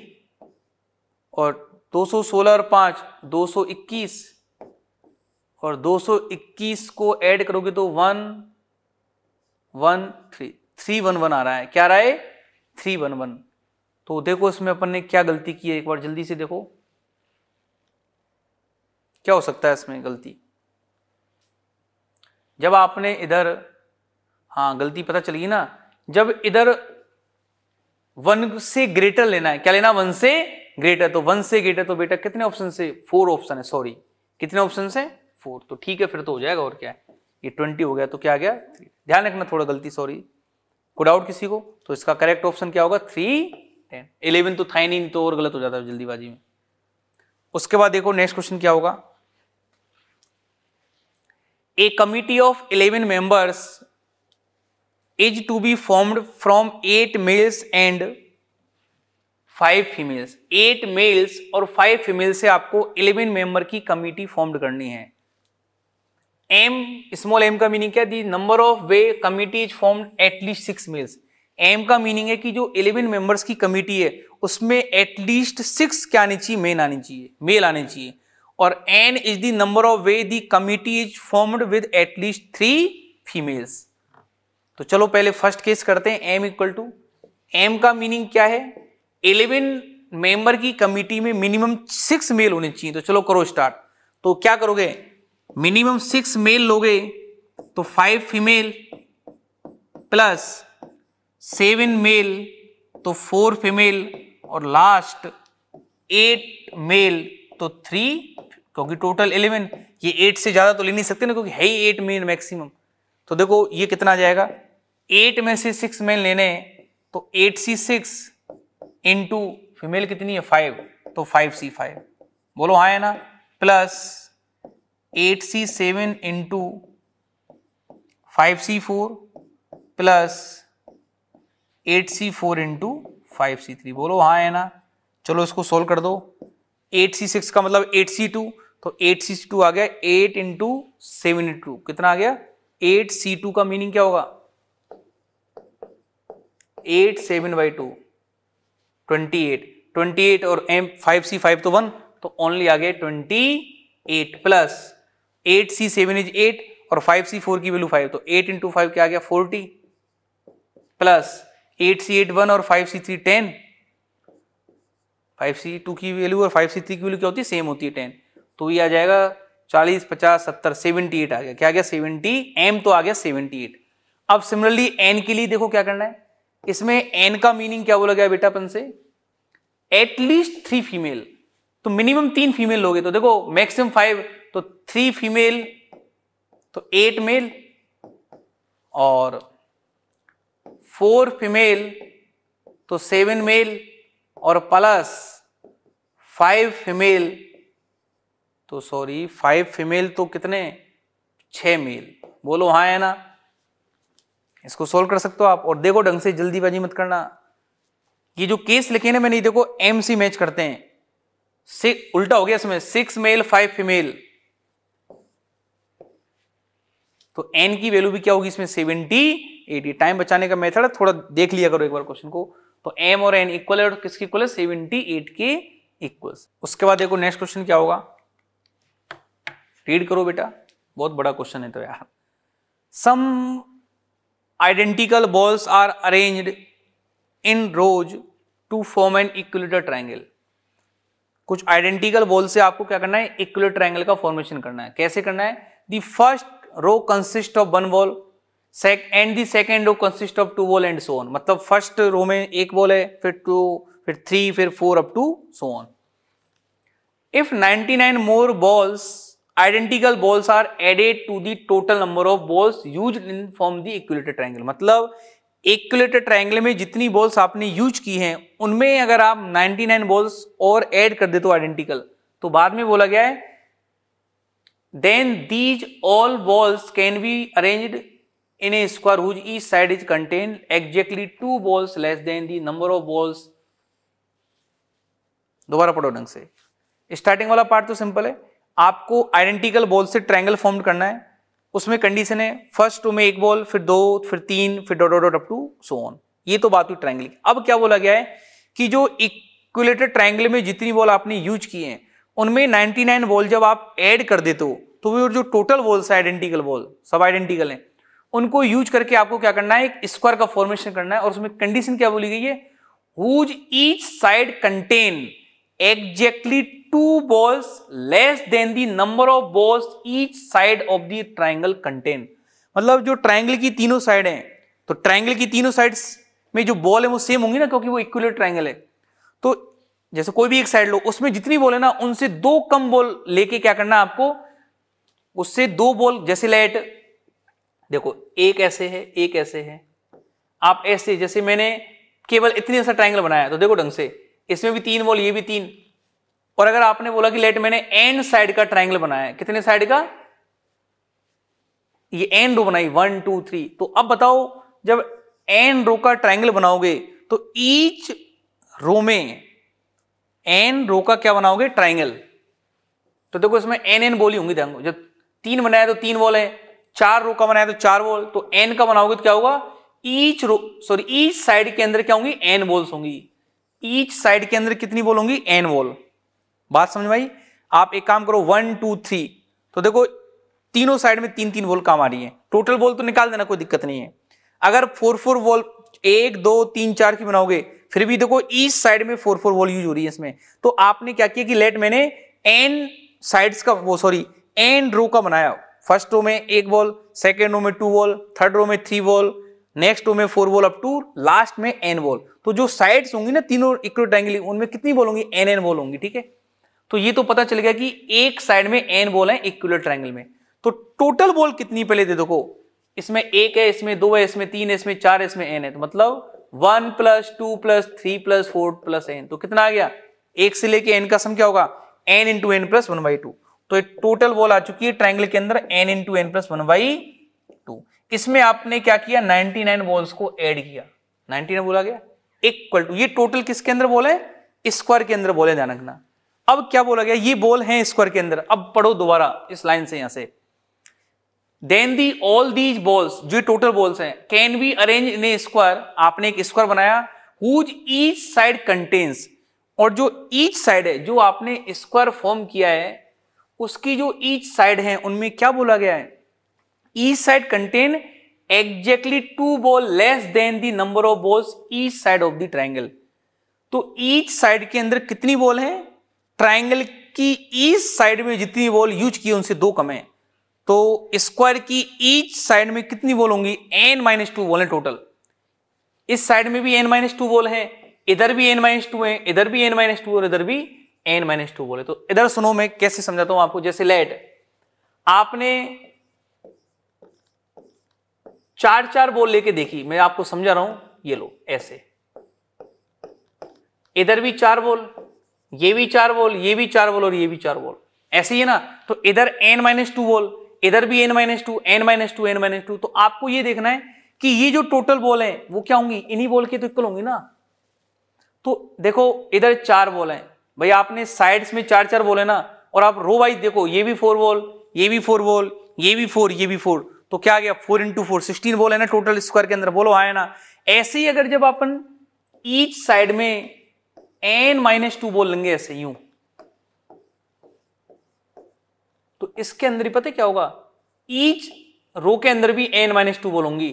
और 216 और 5 221 और 221 को ऐड करोगे तो 311 आ रहा है। क्या आ रहा है 311। तो देखो इसमें अपन ने क्या गलती की है, एक बार जल्दी से देखो क्या हो सकता है इसमें गलती। जब आपने इधर, हाँ गलती पता चली ना, जब इधर 1 से ग्रेटर लेना है, क्या लेना 1 से ग्रेटर, तो 1 से ग्रेटर तो बेटा कितने ऑप्शन से 4 ऑप्शन है, सॉरी कितने ऑप्शन से 4, तो ठीक है फिर तो हो जाएगा और क्या है, ये 20 हो गया तो क्या आ गया 3। ध्यान रखना थोड़ा गलती, सॉरी को डाउट किसी को, तो इसका करेक्ट ऑप्शन क्या होगा 310। 11 तो था ही नहीं, तो और गलत हो जाता है जल्दीबाजी में। उसके बाद देखो नेक्स्ट क्वेश्चन क्या होगा, a committee of 11 members is to be formed from 8 males and 5 females. 8 males और 5 फीमेल से आपको 11 मेंबर की कमिटी फॉर्म्ड करनी है। एम स्मॉल एम का मीनिंग क्या, the number of way committee is formed at least 6 males. M का मीनिंग है कि जो 11 मेंबर्स की कमिटी है उसमें एटलीस्ट 6 क्या आनी चाहिए, मेन आनी चाहिए, मेल आने चाहिए। और N is the number of way the committee is formed with at least 3 females. तो चलो पहले फर्स्ट केस करते हैं, एम इक्वल टू, एम का मीनिंग क्या है 11 मेंबर की कमिटी में मिनिमम 6 मेल होने चाहिए। तो चलो करो स्टार्ट, तो क्या करोगे मिनिमम 6 मेल लोगे तो 5 फीमेल प्लस 7 मेल तो 4 फीमेल और लास्ट 8 मेल तो 3, क्योंकि टोटल 11, ये 8 से ज्यादा तो ले नहीं सकते ना क्योंकि है ही 8 मेल मैक्सिमम। तो देखो ये कितना आ जाएगा, 8 में से 6 मेल लेने हैं तो 8c6 इंटू फीमेल कितनी है 5 तो 5c5, बोलो हाँ है ना, plus 8c7 into 5c4 plus 8c4 into 5c3, बोलो हाँ है ना। चलो इसको सोल्व कर दो, 8c6 का मतलब 8c2 तो 8c2 आ गया 8 इंटू 7 इंटू कितना आ गया 8c2 का मीनिंग क्या होगा 8 7 बाई 2 28 और एम 5c5 तो 1 तो ओनली आ गया 28 प्लस 8c7 इज 8 और 5c4 की वैल्यू 5 तो 8 इंटू 5 क्या आ गया 40 प्लस 8c8 1 और 5c3 10, 5c2 की वैल्यू और 5c3 की वैल्यू क्या होती है सेम होती है 10, तो ये आ जाएगा 40 50 70 78 आ गया, क्या आ गया 70, एम तो आ गया 78। अब सिमिलरली एन के लिए देखो क्या करना है, इसमें एन का मीनिंग क्या बोला गया बेटा अपन से एटलीस्ट 3 फीमेल, तो मिनिमम 3 फीमेल लोगे तो देखो मैक्सिमम 5 तो 3 फीमेल तो 8 मेल और 4 फीमेल तो 7 मेल और प्लस 5 फीमेल तो 5 फीमेल तो कितने 6 मेल, बोलो हाँ है ना। इसको सोल्व कर सकते हो आप, और देखो ढंग से जल्दीबाजी मत करना, ये जो केस लिखे ना मैंने ये देखो एम सी मैच करते हैं, उल्टा हो गया इसमें 6 मेल 5 फीमेल तो एन की वैल्यू भी क्या होगी इसमें 78। टाइम बचाने का मेथड है, थोड़ा देख लिया करो एक बार क्वेश्चन को। तो एम और एन इक्वल है और किसके इक्वल है 78 के इक्वल। उसके बाद देखो नेक्स्ट क्वेश्चन क्या होगा, रीड करो बेटा बहुत बड़ा क्वेश्चन है तो यार। Some identical balls are arranged in rows to form an equilateral triangle. कुछ आइडेंटिकल बॉल से आपको क्या करना है इक्विलेटरल ट्रायंगल का फॉर्मेशन करना है। कैसे करना है, the first row consist of 1 ball and the second row consist of 2 ball and so on. मतलब फर्स्ट रो में 1 बॉल है फिर 2 फिर 3 फिर 4 up to so on. If 99 more balls identical balls are added to the total number of balls used in form the equilateral triangle. मतलब इक्विलेटरल ट्रायंगल में जितनी बॉल्स आपने यूज की हैं उनमें अगर आप 99 बॉल्स और ऐड कर दे तो आइडेंटिकल, तो बाद में बोला गया है then these all balls can be arranged in a square whose each side is contained exactly 2 balls less than the number of balls। दोबारा पढ़ो ढंग से। स्टार्टिंग वाला पार्ट तो सिंपल है, आपको आइडेंटिकल बॉल से ट्रायंगल फॉर्म करना है। उसमें कंडीशन है फर्स्ट टू में एक बॉल, फिर दो, फिर तीन, फिर dot dot dot up to so on. ये तो बात हुई ट्रायंगल की। अब क्या बोला गया है कि जो इक्विलेटरल ट्रायंगल में जितनी बॉल आपने यूज किए हैं उनमें 99 बॉल जब आप ऐड कर देते हो तो वो जो टोटल बॉल्स है आइडेंटिकल बॉल, सब आइडेंटिकल हैं, उनको यूज करके आपको क्या करना है, एक स्क्वायर का फॉर्मेशन करना है। और उसमें कंडीशन क्या बोली गई है, whose each side contain exactly 2 balls less than the number of balls each side of the triangle contain। मतलब जो ट्राइंगल की तीनों साइड हैं तो ट्राइंगल की तीनों साइड्स में जो बॉल है वो सेम होंगी ना, क्योंकि वो इक्विलेटरल ट्राइंगल है। तो जैसे कोई भी एक साइड लो, उसमें जितनी बॉल है ना उनसे दो कम बॉल लेके क्या करना है आपको, उससे दो बॉल, जैसे लेट देखो एक ऐसे है एक ऐसे है, आप ऐसे जैसे मैंने केवल इतने सा ट्राइंगल बनाया तो देखो ढंग से, इसमें भी तीन बॉल, ये भी तीन। और अगर आपने बोला कि लेट मैंने एंड साइड का ट्रायंगल बनाया है, कितने साइड का, ये एंड रो बनाई 1 2 3। तो अब बताओ जब एंड रो का ट्रायंगल बनाओगे तो ईच रो में एन रो का क्या बनाओगे, ट्रायंगल। तो देखो इसमें एन एन बॉल ही होंगी। देखो जब तीन बनाया तो तीन बॉल है, चार रो का बनाया तो चार बॉल, तो एन का बनाओगे तो क्या होगा, each row sorry each side के अंदर क्या होंगी, एन बॉल्स होंगी। ईच साइड के अंदर कितनी बॉल होंगी, एन बॉल। बात समझ में आई। आप एक काम करो 1 2 3, तो देखो तीनों साइड में तीन तीन बॉल काम आ रही है, टोटल बॉल तो निकाल देना कोई दिक्कत नहीं है। अगर 4 4 बॉल 1 2 3 4 की बनाओगे फिर भी देखो ईच साइड में 4 4 बॉल यूज हो रही है इसमें। तो आपने क्या किया कि लेट मैंने एन साइड्स का वो सॉरी एन रो का बनाया, फर्स्ट रो में एक बॉल, सेकेंड रो में 2 बॉल, थर्ड रो में 3 बॉल, नेक्स्ट रो में 4 बॉल अप टू लास्ट में एन बॉल। तो जो साइड्स होंगी ना तीनों इक्विलेटरल ट्रायंगल उनमें कितनी बॉल होंगी, एन एन बॉल होंगी। ठीक है, तो ये तो पता चल गया कि एक साइड में एन बॉल है इक्विलेटरल ट्रायंगल में। तो टोटल बॉल कितनी पहले दे दो, इसमें एक है, इसमें दो है, इसमें तीन है, इसमें चार है, इसमें एन है। तो मतलब 1 + 2 + 3 + 4 + n, तो कितना आ गया, 1 से लेके एन का सम क्या होगा, एन इंटू एन प्लस 1/2। तो टोटल बॉल आ चुकी है ट्रायंगल के अंदर एन इंटू एन प्लस 1/2। इसमें आपने क्या किया, 99 बॉल्स को ऐड किया, 99 बोला गया इक्वल टू, ये टोटल किसके अंदर बॉल है, स्क्वायर के अंदर बॉल है, ध्यान रखना। अब क्या बोला गया, ये बॉल है स्क्वायर के अंदर। अब पढ़ो दोबारा इस लाइन से, यहां से then the all these balls, जो टोटल बॉल्स हैं, can be arrange in a square. आपने एक स्क्वायर बनाया हुज ईच साइड कंटेन्स, और जो ईच साइड है जो आपने स्क्वायर फॉर्म किया है उसकी जो ईच साइड है उनमें क्या बोला गया है, each side contain exactly 2 ball less than the number of balls each side of the triangle. तो ईच साइड के अंदर कितनी बॉल है, ट्रायंगल की ईच साइड में जितनी बॉल यूज की उनसे दो कम है। तो स्क्वायर की ईच साइड में कितनी बॉल होंगी, n-2 बॉल है टोटल। इस साइड में भी n-2 बॉल है, इधर भी n-2 है, इधर भी n-2 और इधर भी n-2 बॉल है। तो इधर सुनो मैं कैसे समझाता हूं आपको। जैसे लेट आपने 4 4 बॉल लेके देखी, मैं आपको समझा रहा हूं, ये लो ऐसे, इधर भी 4 बॉल, ये भी 4 बॉल, ये भी 4 बॉल और ये भी 4 बॉल, ऐसे ही है ना। तो इधर n-2 बॉल, इधर भी n-2, n-2, n-2। तो आपको ये देखना है कि ये जो टोटल बॉल है वो क्या होंगी, इन्हीं बॉल के तो इक्वल होंगी ना। तो देखो इधर 4 बॉल है भाई, आपने साइड्स में 4 4 बॉल है ना, और आप रो वाइज देखो, ये भी 4 बॉल, ये भी 4 बॉल, ये भी 4, ये भी 4, तो क्या आ गया 4 × 4, 16 बॉल है ना टोटल स्क्वायर के अंदर, बोलो आया ना। ऐसे ही अगर जब अपन ईच साइड में n-2 बॉल लेंगे ऐसे यूं, तो इसके अंदर ही पता क्या होगा, ईच रो के अंदर भी n-2 बॉल होंगी।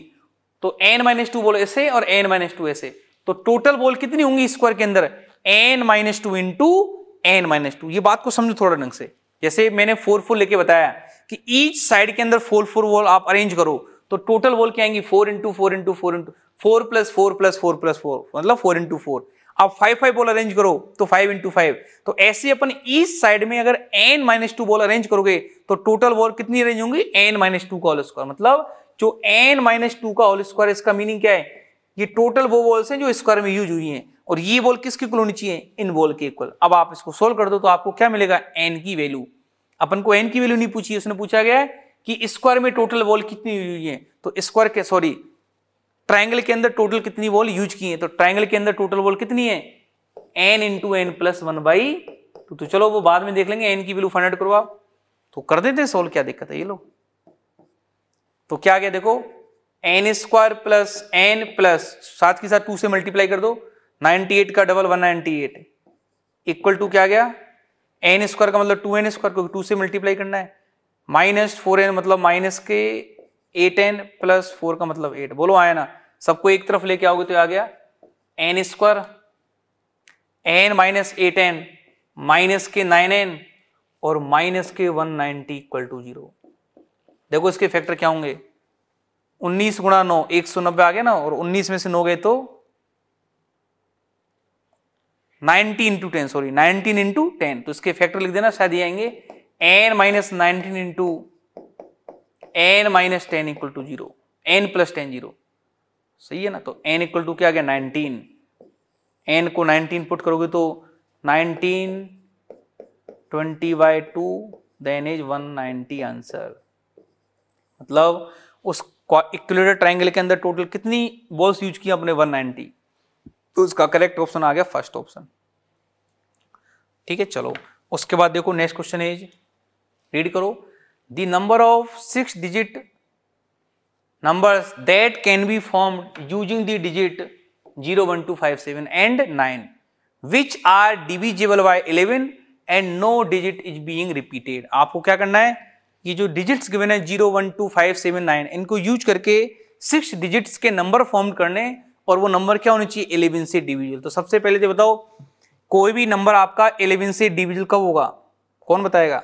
तो n-2 बॉल ऐसे और n-2 ऐसे, तो टोटल बॉल कितनी होंगी स्क्वायर के अंदर, n-2 × n-2। ये बात को समझो थोड़ा ढंग से। जैसे मैंने 4 4 लेके बताया कि ईच साइड के अंदर 4 4 बॉल आप अरेंज करो तो टोटल बॉल क्या आएंगी, 4 × 4 × 4 × 4 + 4 + 4 + 4 मतलब 4 × 4। आप 5 5 बॉल अरेंज करो तो 5 × 5। तो ऐसे अपन ईच साइड में अगर n-2 बॉल अरेंज करोगे तो टोटल बॉल कितनी अरेंज होंगी, n-2 का होल स्क्वायर। मतलब जो n-2 का होल स्क्वायर, इसका मीनिंग क्या है, ये टोटल वो बॉल्स हैं जो स्क्वायर में यूज हुई हैं, और ये बॉल किसके इक्वल होनी चाहिए, इन बॉल के इक्वल। अब आप इसको सोल्व कर दो तो आपको क्या मिलेगा, n की वैल्यू। अपन को n की वैल्यू नहीं पूछी, उसने पूछा गया है कि स्क्वायर में टोटल वॉल कितनी यूज है, तो स्क्वायर के सॉरी ट्रायंगल के अंदर टोटल कितनी वॉल यूज की है, तो ट्रायंगल के अंदर टोटल वॉल कितनी है n × n + 1/2। तो चलो वो बाद में देख लेंगे, n की वैल्यू फाइंड आउट करो आप, तो कर देते हैं सोल्व, क्या दिक्कत है ये लोग। तो क्या आ गया देखो, n² + n+ साथ के साथ 2 से मल्टीप्लाई कर दो, 98 का डबल 198 इक्वल टू क्या आ गया, n² का मतलब 2n² को 2 से मल्टीप्लाई करना है, -4n मतलब माइनस के 8n + 4 का मतलब 8। बोलो आया ना, सबको एक तरफ लेके आओगे तो आ गया n² n - 8n माइनस के 9n और माइनस के 190 इक्वल टू 0। देखो इसके फैक्टर क्या होंगे, 19 × 9 190 आ गया ना, और 19 में से 9 गए तो 19 × 10 सॉरी 19 × 10। तो इसके फैक्टर लिख देना, शायद ये आएंगे n - 19 × n - 10 equal to 0, n + 10 0, सही है ना। तो n इक्वल टू क्या आ गया 19, n को 19 पुट करोगे तो 19 20/2 देन इज 190 आंसर। मतलब उस इक्विलेटरल ट्रायंगल के अंदर टोटल कितनी बॉल्स यूज की अपने 190, तो उसका करेक्ट ऑप्शन आ गया फर्स्ट ऑप्शन। ठीक है, चलो उसके बाद देखो नेक्स्ट क्वेश्चन इज, रीड करो, the number of 6 digit numbers that can be formed using the digit 0 1 2 5 7 and 9 विच are divisible by 11 and no digit is being repeated. आपको क्या करना है, ये जो डिजिट्स गिवन है 0 1 2 5 7 9 इनको यूज करके 6 डिजिट्स के नंबर फॉर्म करने, और वो नंबर क्या होने चाहिए 11 से डिविजिबल। तो सबसे पहले ये बताओ, कोई भी नंबर आपका 11 से डिविजिबल कब होगा, कौन बताएगा,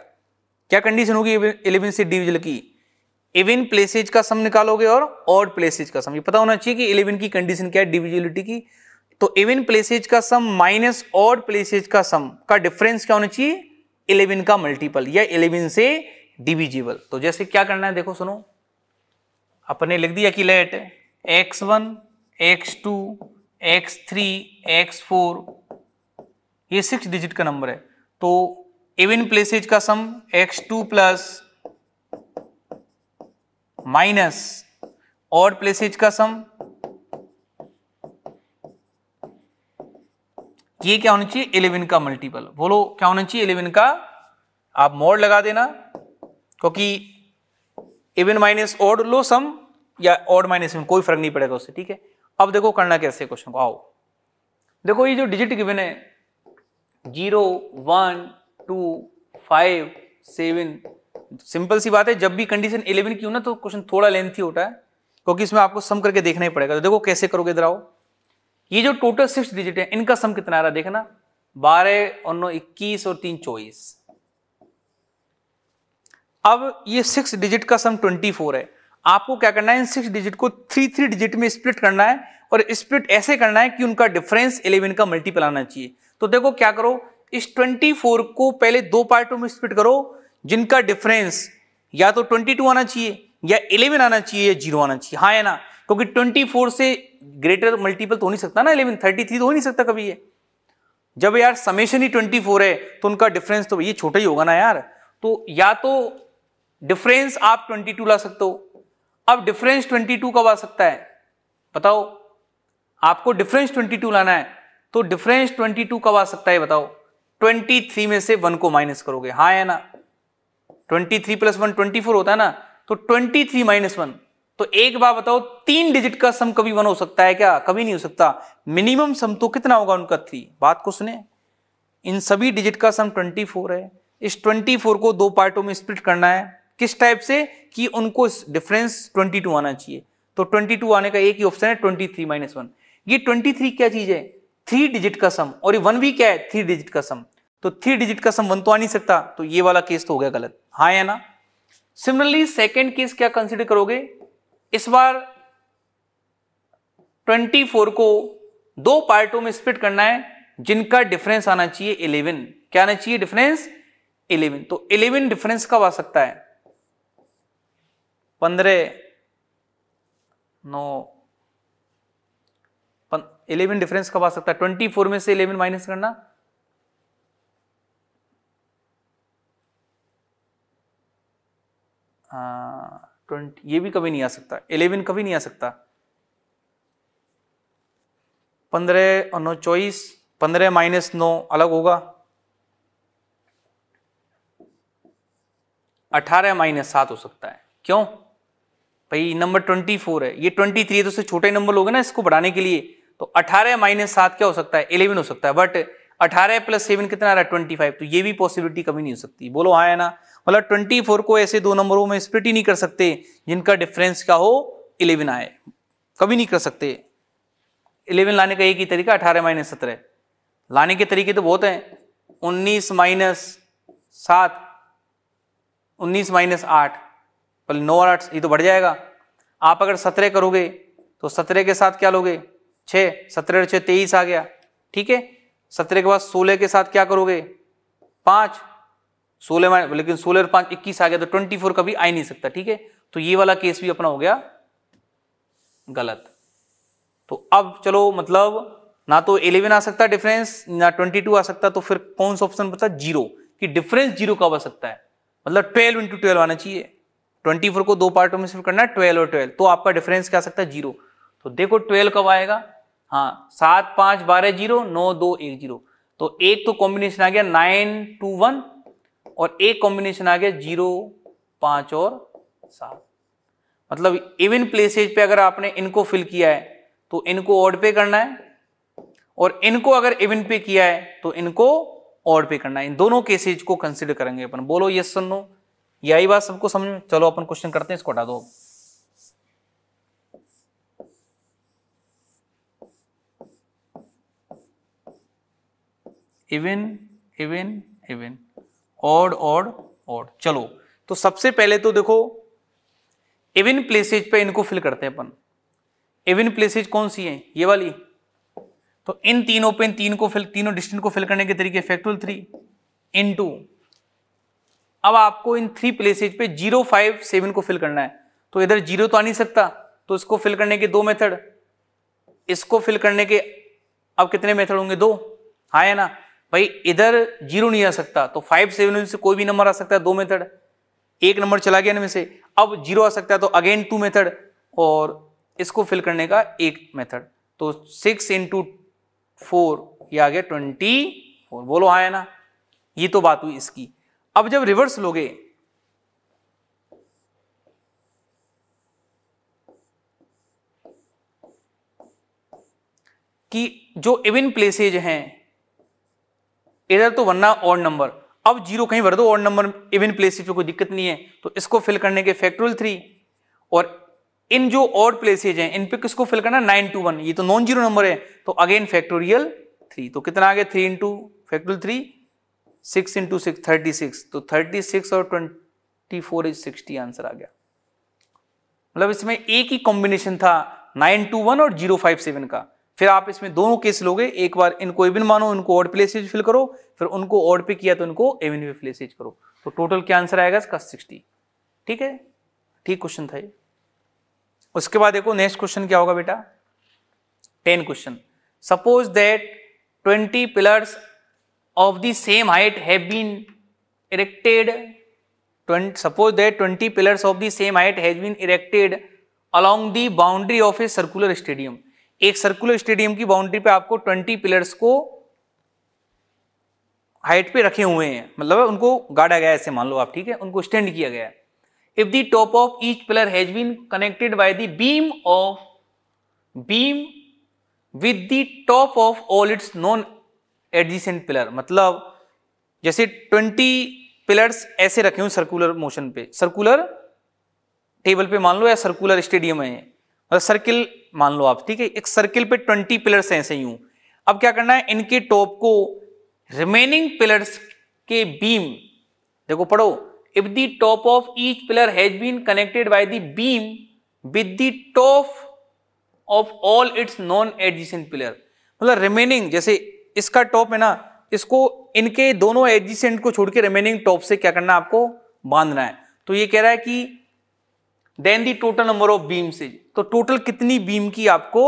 क्या कंडीशन होगी 11 से डिविजिबल की। इवन प्लेसेज का सम निकालोगे और ऑड प्लेसेज का सम, ये पता होना चाहिए कि 11 की कंडीशन क्या है डिविजिबिलिटी की। तो इवन प्लेसेज का सम माइनस ऑड प्लेसेज का सम का डिफरेंस क्या होना चाहिए, 11 का मल्टीपल या 11 से डिविजिबल। तो जैसे क्या करना है देखो सुनो, अपने लिख दिया कि late x1 x2 x3 x4 ये 6 डिजिट का नंबर है, तो इवन प्लेसेज का सम x2 + माइनस ऑड प्लेसेज का सम, ये क्या होना चाहिए 11 का मल्टीपल। बोलो क्या होना चाहिए 11 का, आप मोड लगा देना, क्योंकि इवन माइनस ऑड लो सम या ऑड माइनस इवन कोई फर्क नहीं पड़ेगा उससे। ठीक है, अब देखो करना कैसे क्वेश्चन को, आओ देखो ये जो डिजिट गिवन है 0 1 2 5 7, सिंपल सी बात है जब भी कंडीशन 11 की हो ना तो क्वेश्चन थोड़ा लेंथी होता है, क्योंकि इसमें आपको सम करके देखना ही पड़ेगा। तो देखो कैसे करोगे, इधर आओ, ये जो टोटल 6 डिजिट है इनका सम कितना आ रहा है देखना, 12 और 9 21 और 3 24। अब ये 6 डिजिट का सम 24 है, आपको क्या करना है इन 6 डिजिट को 3 3 डिजिट में स्प्लिट करना है, और स्प्लिट ऐसे करना है कि उनका डिफरेंस 11 का मल्टीपल आना चाहिए। तो देखो क्या करो, इस 24 को पहले 2 पार्टों में स्प्लिट करो, जिनका डिफरेंस या तो 22 आना चाहिए या 11 आना चाहिए या 0 आना चाहिए, हाँ है ना, क्योंकि 24 से ग्रेटर मल्टीपल तो हो नहीं सकता ना 11, 33 तो हो नहीं सकता कभी ये। जब यार समेशन ही 24 है तो उनका डिफरेंस तो ये छोटा ही होगा ना यार, तो या तो डिफरेंस आप 22 ला सकते हो। अब डिफरेंस 22 कब आ सकता है बताओ, आपको डिफरेंस 22 लाना है, तो डिफरेंस 22 कब आ सकता है बताओ, 23 में से 1 को माइनस करोगे, हाँ है ना, 23 + 1 24 होता है ना, तो 23 - 1। तो एक बार बताओ 3 डिजिट का सम कभी 1 हो सकता है क्या, कभी नहीं हो सकता, मिनिमम सम तो कितना होगा उनका 3। बात को सुने, इन सभी डिजिट का सम 24 है, इस 24 को 2 पार्टों में स्प्लिट करना है, किस टाइप से कि उनको डिफरेंस 22 आना चाहिए। तो 22 आने का एक ही ऑप्शन है 23 - 1। ये 23 क्या चीज है, 3 डिजिट का सम, और ये 1 भी क्या है 3 डिजिट का सम, तो 3 डिजिट का सम 1 तो आ नहीं सकता, तो ये वाला केस तो हो गया गलत, हाँ या ना। सिमिलरली सेकेंड केस क्या कंसिडर करोगे, इस बार 24 को 2 पार्टों में स्प्लिट करना है, जिनका डिफरेंस आना चाहिए 11, क्या आना चाहिए डिफरेंस 11, तो 11 डिफरेंस कब आ सकता है, 11 डिफरेंस कब आ सकता है, 24 में से 11 माइनस करना, 20 ये भी कभी नहीं आ सकता, 11 कभी नहीं आ सकता, 15 और 9 24, 15 माइनस 9 अलग होगा, 18 माइनस 7 हो सकता है। क्यों भाई, नंबर 24 है, ये 23 है तो उससे छोटे नंबर लोगे ना इसको बढ़ाने के लिए, तो 18 माइनस 7 क्या हो सकता है, 11 हो सकता है, बट 18 प्लस 7 कितना आ रहा है 25, तो ये भी पॉसिबिलिटी कभी नहीं हो सकती। बोलो हाँ है ना, मतलब 24 को ऐसे दो नंबरों में स्प्लिट ही नहीं कर सकते जिनका डिफरेंस क्या हो 11 आए, कभी नहीं कर सकते। 11 लाने का एक ही तरीका 18 माइनस 17, लाने के तरीके तो बहुत हैं, 19 माइनस 7, 19 माइनस 8, 9 और 8 ये तो बढ़ जाएगा। आप अगर 17 करोगे तो 17 के साथ क्या लोगे 6, 17 और 6 23 आ गया, ठीक है। 17 के बाद 16 के साथ क्या करोगे 5, 16 लेकिन 16 और 5 21 आ गया, तो 24 कभी आ ही नहीं सकता, ठीक है। तो ये वाला केस भी अपना हो गया गलत। तो अब चलो मतलब ना तो 11 आ सकता डिफरेंस, ना 22 आ सकता, तो फिर कौन सा ऑप्शन बचा जीरो, कि डिफरेंस जीरो कब आ सकता है, मतलब 12 into 12 आना चाहिए। 24 को दो पार्टों में शिफ्ट करना है 12 और 12, तो आपका डिफरेंस क्या आ सकता है जीरो। तो देखो 12 कब आएगा, हाँ 7 5 12 जीरो, 9 2 1 जीरो, तो एक तो कॉम्बिनेशन आ गया 9 2 1 और एक कॉम्बिनेशन आ गया 0 5 और 7। मतलब इवन प्लेसेज पे अगर आपने इनको फिल किया है तो इनको ऑड पे करना है, और इनको अगर इवन पे किया है तो इनको ऑड पे करना है। इन दोनों केसेज को कंसिडर करेंगे अपन। बोलो यस और नो, यही बात सबको समझ में। चलो अपन क्वेश्चन करते हैं, इसको हटा दो। Even even even, odd odd odd. चलो तो सबसे पहले तो देखो इवन प्लेसेज पे इनको फिल करते हैं अपन। इवन प्लेसेज कौन सी है, ये वाली। तो इन तीनों पे तीनों डिस्टेंस को फिल करने के तरीके फैक्टोरियल 3 into। अब आपको इन 3 प्लेसेज पे 0 5 7 को फिल करना है, तो इधर 0 तो आ नहीं सकता, तो इसको फिल करने के 2 मेथड, इसको फिल करने के अब कितने मेथड होंगे 2, हाँ है ना भाई। इधर 0 नहीं आ सकता, तो 5 7 में से कोई भी नंबर आ सकता है, 2 मेथड, एक नंबर चला गया इनमें से। अब 0 आ सकता है तो अगेन 2 मेथड, और इसको फिल करने का 1 मेथड। तो 6 into 4 ये आ गया 24। बोलो हाँ है ना, ये तो बात हुई इसकी। अब जब रिवर्स लोगे, कि जो इवन प्लेसेज हैं इधर तो बनना ऑड नंबर, अब 0 कहीं भर दो ऑड नंबर, इवन प्लेसेज पे कोई दिक्कत नहीं है, तो इसको फिल करने के फैक्टोरियल 3, और इन जो ऑड प्लेसेज हैं इन पे किसको फिल करना 9 to 1, ये तो नॉन जीरो नंबर है, तो अगेन फैक्टोरियल 3। तो कितना आ गया 3 into फैक्टोरियल 3, 6 into 6 36, तो 36 और 24 इज 60 आंसर आ गया। मतलब इसमें एक ही कॉम्बिनेशन था 9 to 1 और 0 5 7 का। फिर आप इसमें दोनों केस लोगे, एक बार इनको इवन मानो, इनको ऑड प्लेसेज फिल करो, फिर उनको ऑड पे किया तो इनको इवन पे प्लेसेज करो, तो टोटल क्या आंसर आएगा इसका 60, ठीक है। ठीक क्वेश्चन था ये। उसके बाद देखो नेक्स्ट क्वेश्चन क्या होगा बेटा, 10 question. Suppose that 20 pillars of the same height have been erected. Suppose that 20 pillars of the same height has been erected along the boundary of a circular stadium. एक circular stadium की boundary पे आपको 20 pillars को height पे रखे हुए हैं, मतलब उनको गाड़ा गया है ऐसे मान लो आप, ठीक है, उनको stand किया गया है। If the top of each pillar has been connected by the beam with the top of all its non adjacent pillar, मतलब जैसे 20 पिलर्स ऐसे रखे हुए सर्कुलर मोशन पे, सर्कुलर टेबल पे मान लो, या सर्कुलर स्टेडियम है, मतलब सर्किल मान लो आप, ठीक है, एक सर्किल पे 20 पिलर्स ऐसे ही हूं। अब क्या करना है, इनके टॉप को रिमेनिंग पिलर्स के बीम, देखो पढ़ो, if the top of each pillar has been connected by the beam with the top of all its non adjacent pillar, मतलब रिमेनिंग, जैसे इसका टॉप है ना, इसको इनके दोनों एडजेसेंट को छोड़ के रिमेनिंग टॉप से क्या करना है आपको बांधना है। तो ये कह रहा है कि then the total number of beams, तो टोटल कितनी बीम की आपको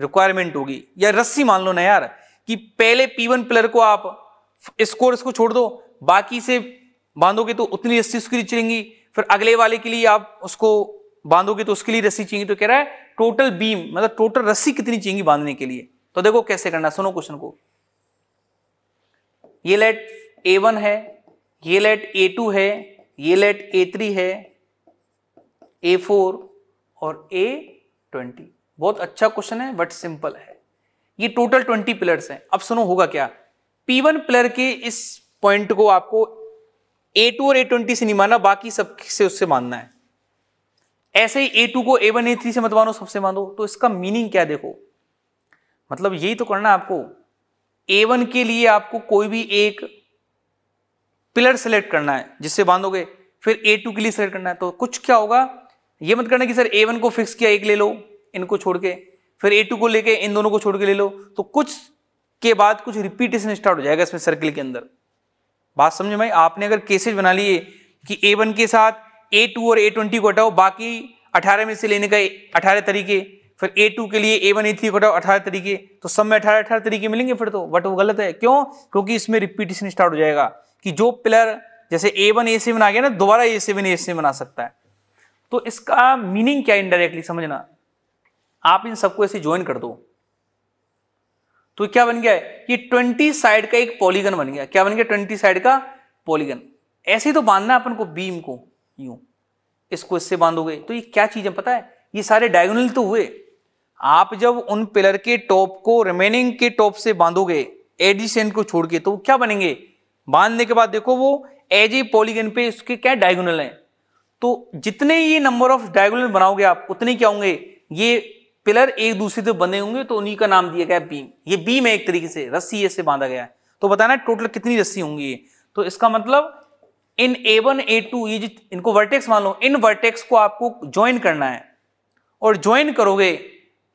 रिक्वायरमेंट होगी, या रस्सी मान लो ना यार, कि पहले P1 पिलर को आप स्कोर इसको छोड़ दो, बाकी से बांधोगे तो उतनी रस्सी उसकी चलेंगी, फिर अगले वाले के लिए आप उसको बांधोगे तो उसके लिए रस्सी चाहिए, तो कह रहा है टोटल बीम मतलब टोटल रस्सी कितनी चाहिए बांधने के लिए। तो देखो कैसे करना, सुनो क्वेश्चन को। ये लेट A1 है, ये लेट A2 है, ये लेट A3 है, A4 और A20। बहुत अच्छा क्वेश्चन है बट सिंपल है। ये टोटल 20 पिलर्स हैं। अब सुनो होगा क्या, P1 पिलर के इस पॉइंट को आपको A2 और A20 से नहीं मानना, बाकी सब से उससे मानना है। ऐसे ही A2 को A1 A3 से मत मानो, सबसे मानो। तो इसका मीनिंग क्या, देखो मतलब यही तो करना है आपको। A1 के लिए आपको कोई भी एक पिलर सेलेक्ट करना है जिससे बांधोगे, फिर A2 के लिए सेलेक्ट करना है। तो कुछ क्या होगा, ये मत करना कि सर A1 को फिक्स किया एक ले लो इनको छोड़ के, फिर A2 को लेके इन दोनों को छोड़ के ले लो, तो कुछ के बाद कुछ रिपीटेशन स्टार्ट हो जाएगा इसमें सर्किल के अंदर। बात समझ में? आपने अगर केसेज बना लिए कि A1 के साथ A2 और A20 को हटाओ, बाकी 18 में से लेने का 18 तरीके, फिर A2 के लिए A1 A3 को हटाओ 18 तरीके, तो सब में 18 तरीके मिलेंगे फिर तो। बट वो गलत है, क्यों? क्योंकि इसमें रिपीटेशन स्टार्ट हो जाएगा कि जो पिलर जैसे A1 A7 आ गया ना, दोबारा A7 A7 बना सकता है। तो इसका मीनिंग क्या है इनडायरेक्टली समझना, आप इन सबको ऐसे ज्वाइन कर दो तो क्या बन गया है, ये 20 साइड का एक पॉलीगन बन गया। क्या बन गया? 20 साइड का पॉलीगन। ऐसे तो बांधना अपन को बीम को, यूं इसको इससे बांधोगे। तो ये क्या चीज है पता है, ये सारे डायगोनल तो हुए। आप जब उन पिलर के टॉप को रिमेनिंग के टॉप से बांधोगे एडजेसेंट को छोड़ के, तो क्या बनेंगे बांधने के बाद, देखो वो एज ए पॉलीगन पे उसके क्या डायगोनल हैं। तो जितने ये नंबर ऑफ डायगोनल बनाओगे आप, उतने क्या होंगे, ये पिलर एक दूसरे से बने होंगे, तो उन्हीं का नाम दिया गया बीम। ये बीम है एक तरीके से, रस्सी इससे बांधा गया है। तो बताना टोटल कितनी रस्सी होंगी ये। तो इसका मतलब इन A1 A2 ये इनको वर्टेक्स मान लो, इन वर्टेक्स को आपको ज्वाइन करना है। और ज्वाइन करोगे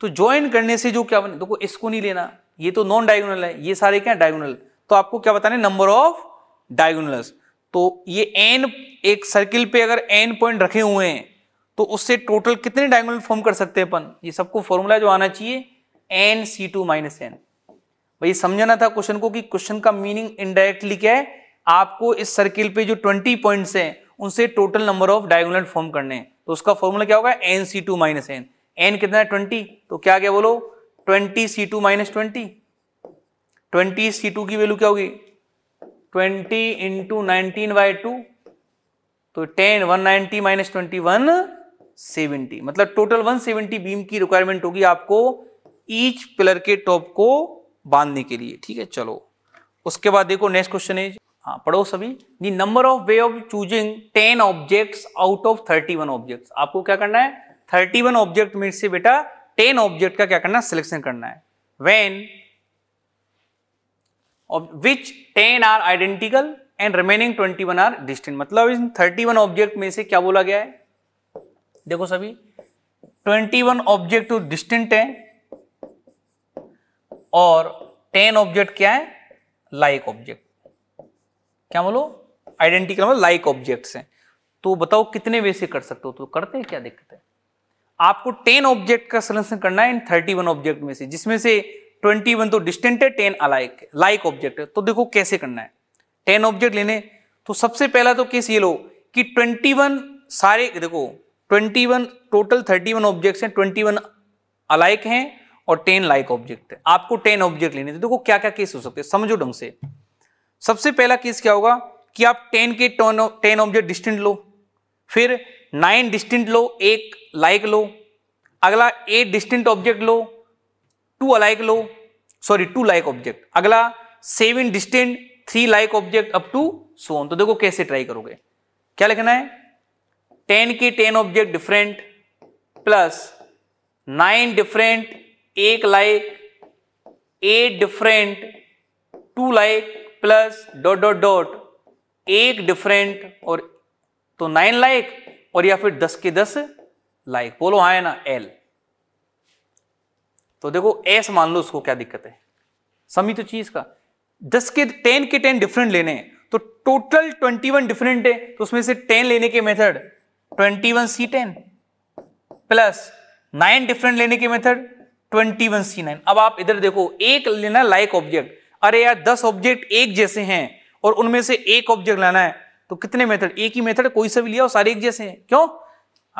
तो ज्वाइन करने से जो क्या बने, देखो इसको नहीं लेना, ये तो नॉन डायगोनल है, ये सारे क्या डायगोनल। तो आपको क्या बताना है, नंबर ऑफ डायगोनल्स। तो ये एन एक सर्किल पे अगर एन पॉइंट रखे हुए हैं तो उससे टोटल कितने डायगोनल फॉर्म कर सकते हैं अपन, ये सबको फॉर्मूला जो आना चाहिए N C two minus N. भाई समझाना था क्वेश्चन को कि क्वेश्चन का मीनिंग इनडायरेक्टली क्या है, आपको इस सर्किल पे जो 20 पॉइंट्स हैं उनसे total number of diagonal form करने हैं। तो उसका फॉर्मूला क्या होगा, N C two minus N. N कितना है 20, तो क्या क्या बोलो 20 C2 माइनस 20। 20 C2 की वैल्यू क्या होगी, 20 × 19/2 तो 10 190 माइनस 20 170, मतलब टोटल 170 बीम की रिक्वायरमेंट होगी आपको ईच पिलर के टॉप को बांधने के लिए। ठीक है, चलो उसके बाद देखो नेक्स्ट क्वेश्चन है, हाँ पढ़ो सभी। The number of way of choosing 10 objects out of 31 objects. आपको क्या करना है, 31 ऑब्जेक्ट में से बेटा 10 ऑब्जेक्ट का क्या करना, सिलेक्शन करना है। When which 10 are identical and remaining 21 are distinct, मतलब इन 31 ऑब्जेक्ट में से क्या बोला गया है, देखो सभी 21 ऑब्जेक्ट तो डिस्टिंक्ट है और 10 ऑब्जेक्ट क्या है, लाइक ऑब्जेक्ट। क्या बोलो, आइडेंटिकल मतलब लाइक ऑब्जेक्ट्स हैं। तो बताओ कितने वे से कर सकते हो, तो करते हैं, क्या दिक्कत है। आपको 10 ऑब्जेक्ट का सिलेक्शन करना है इन 31 ऑब्जेक्ट में से, जिसमें से 21 तो डिस्टेंट है, 10 अलाइक लाइक ऑब्जेक्ट है। तो देखो कैसे करना है, 10 ऑब्जेक्ट लेने। तो सबसे पहला तो केस ये लो कि 21 सारे, देखो 21 टोटल 31 ऑब्जेक्ट्स हैं, 21 अलाइक हैं और 10 लाइक ऑब्जेक्ट है। आपको 10 ऑब्जेक्ट लेने थे, देखो क्या क्या केस हो सकते हैं, समझो ढंग से। सबसे पहला केस क्या होगा कि आप 10 ऑब्जेक्ट डिस्टेंट लो, फिर 9 डिस्टिंक्ट लो, 1 लाइक लो, अगला 8 डिस्टिंक्ट ऑब्जेक्ट लो, 2 लाइक ऑब्जेक्ट, अगला 7 distinct, 3 like object up to so on. तो देखो कैसे ट्राई करोगे, क्या लिखना है, 10 के 10 object different plus 9 different 1 like, 8 different 2 like plus ... 1 different और तो 9 लाइक और या फिर 10 के 10 लाइक। बोलो हाँ है ना, एल। तो देखो एस मान लो उसको, क्या दिक्कत है, समी तो चीज का 10 के 10 डिफरेंट लेने हैं। तो टोटल 21 डिफरेंट है, तो उसमें से 10 लेने के मेथड 21 C10 प्लस 9 डिफरेंट लेने के मेथड 21 C9। अब आप इधर देखो, 1 लेना लाइक ऑब्जेक्ट, अरे यार 10 ऑब्जेक्ट एक जैसे हैं और उनमें से 1 ऑब्जेक्ट लाना है, तो कितने मेथड, एक ही मेथड, कोई सा भी लिया और सारे एक जैसे हैं। क्यों?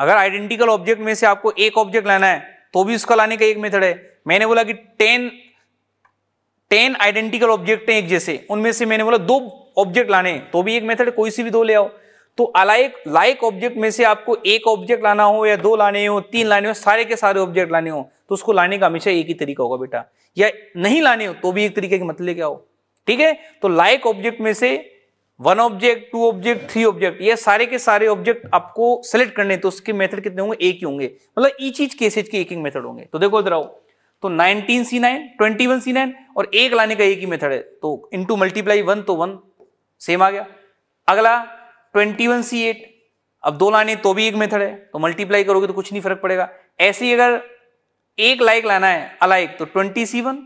अगर आइडेंटिकल ऑब्जेक्ट में से आपको एक ऑब्जेक्ट लाना है तो भी उसका लाने का एक मेथड है। मैंने बोला कि 10 आइडेंटिकल ऑब्जेक्ट हैं एक जैसे, उनमें से मैंने बोला दो ऑब्जेक्ट लाने तो भी एक मेथड, कोई सी भी दो ले आओ। तो अलाइक लाइक ऑब्जेक्ट में से आपको एक ऑब्जेक्ट लाना हो या दो लाने हो, तीन लाने हो, सारे के सारे ऑब्जेक्ट लाने हो तो उसको लाने का हमेशा एक ही तरीका होगा बेटा, या नहीं लाने हो तो भी एक तरीके के मतलब लेके आओ। ठीक है, तो लाइक ऑब्जेक्ट में से 1 ऑब्जेक्ट 2 ऑब्जेक्ट 3 ऑब्जेक्ट ये सारे के सारे ऑब्जेक्ट आपको सेलेक्ट करने, तो उसके मेथड कितने होंगे, एक ही होंगे। मतलब ईच ईच केसेज के एक एक मेथड होंगे। तो देखो इधर आओ, तो 19C9 21C9 और एक लाने का एक ही मेथड है, तो इनटू मल्टीप्लाई 1 तो 1 सेम आ गया। अगला 21C8, अब दो लाने तो भी एक मेथड है, तो मल्टीप्लाई करोगे तो कुछ नहीं फर्क पड़ेगा। ऐसे ही अगर एक लाइक लाना है अलाइक तो 20C1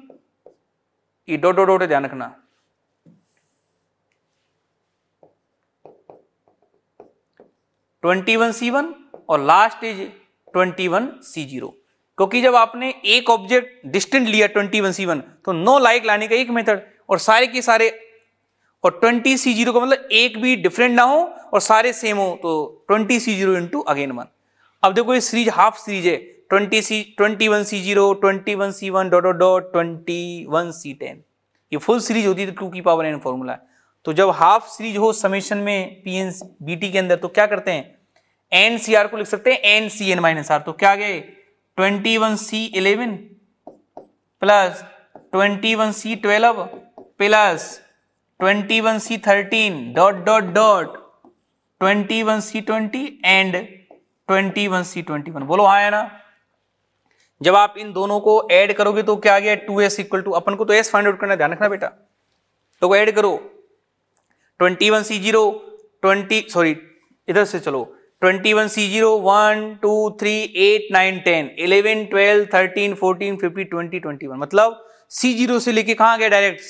ये डॉट डॉट डॉट ध्यान रखना, C1 और लास्ट इज 21C0, क्योंकि जब आपने एक ऑब्जेक्ट डिस्टेंट लिया 21C1 तो नो लाइक लाने का एक मेथड और सारे के सारे, और 20C0 का मतलब एक भी डिफरेंट ना हो और सारे सेम हो, तो 20C0 इंटू अगेन 1। अब देखो ये सीरीज हाफ सीरीज है, 21C0 21C1 dot dot 21C10, ये फुल सीरीज होती है तो 2n फॉर्मूला है। तो जब हाफ सीरीज हो समेशन में PN BT के अंदर तो क्या करते हैं, NCR को लिख सकते हैं NCN-R, तो क्या गए 21C11 plus 21C12 plus 21C13 dot dot dot 21C20 and 21C21। बोलो हाँ है ना। जब आप इन दोनों को ऐड करोगे तो क्या आ गया 2s इक्वल टू, अपन को तो s फाइंड आउट करना, ध्यान रखना बेटा। तो ऐड करो 21C0 1 2 3 8 9 10 11 12 13 14 15 20 21 मतलब C0 से लेके कहाँ गया डायरेक्ट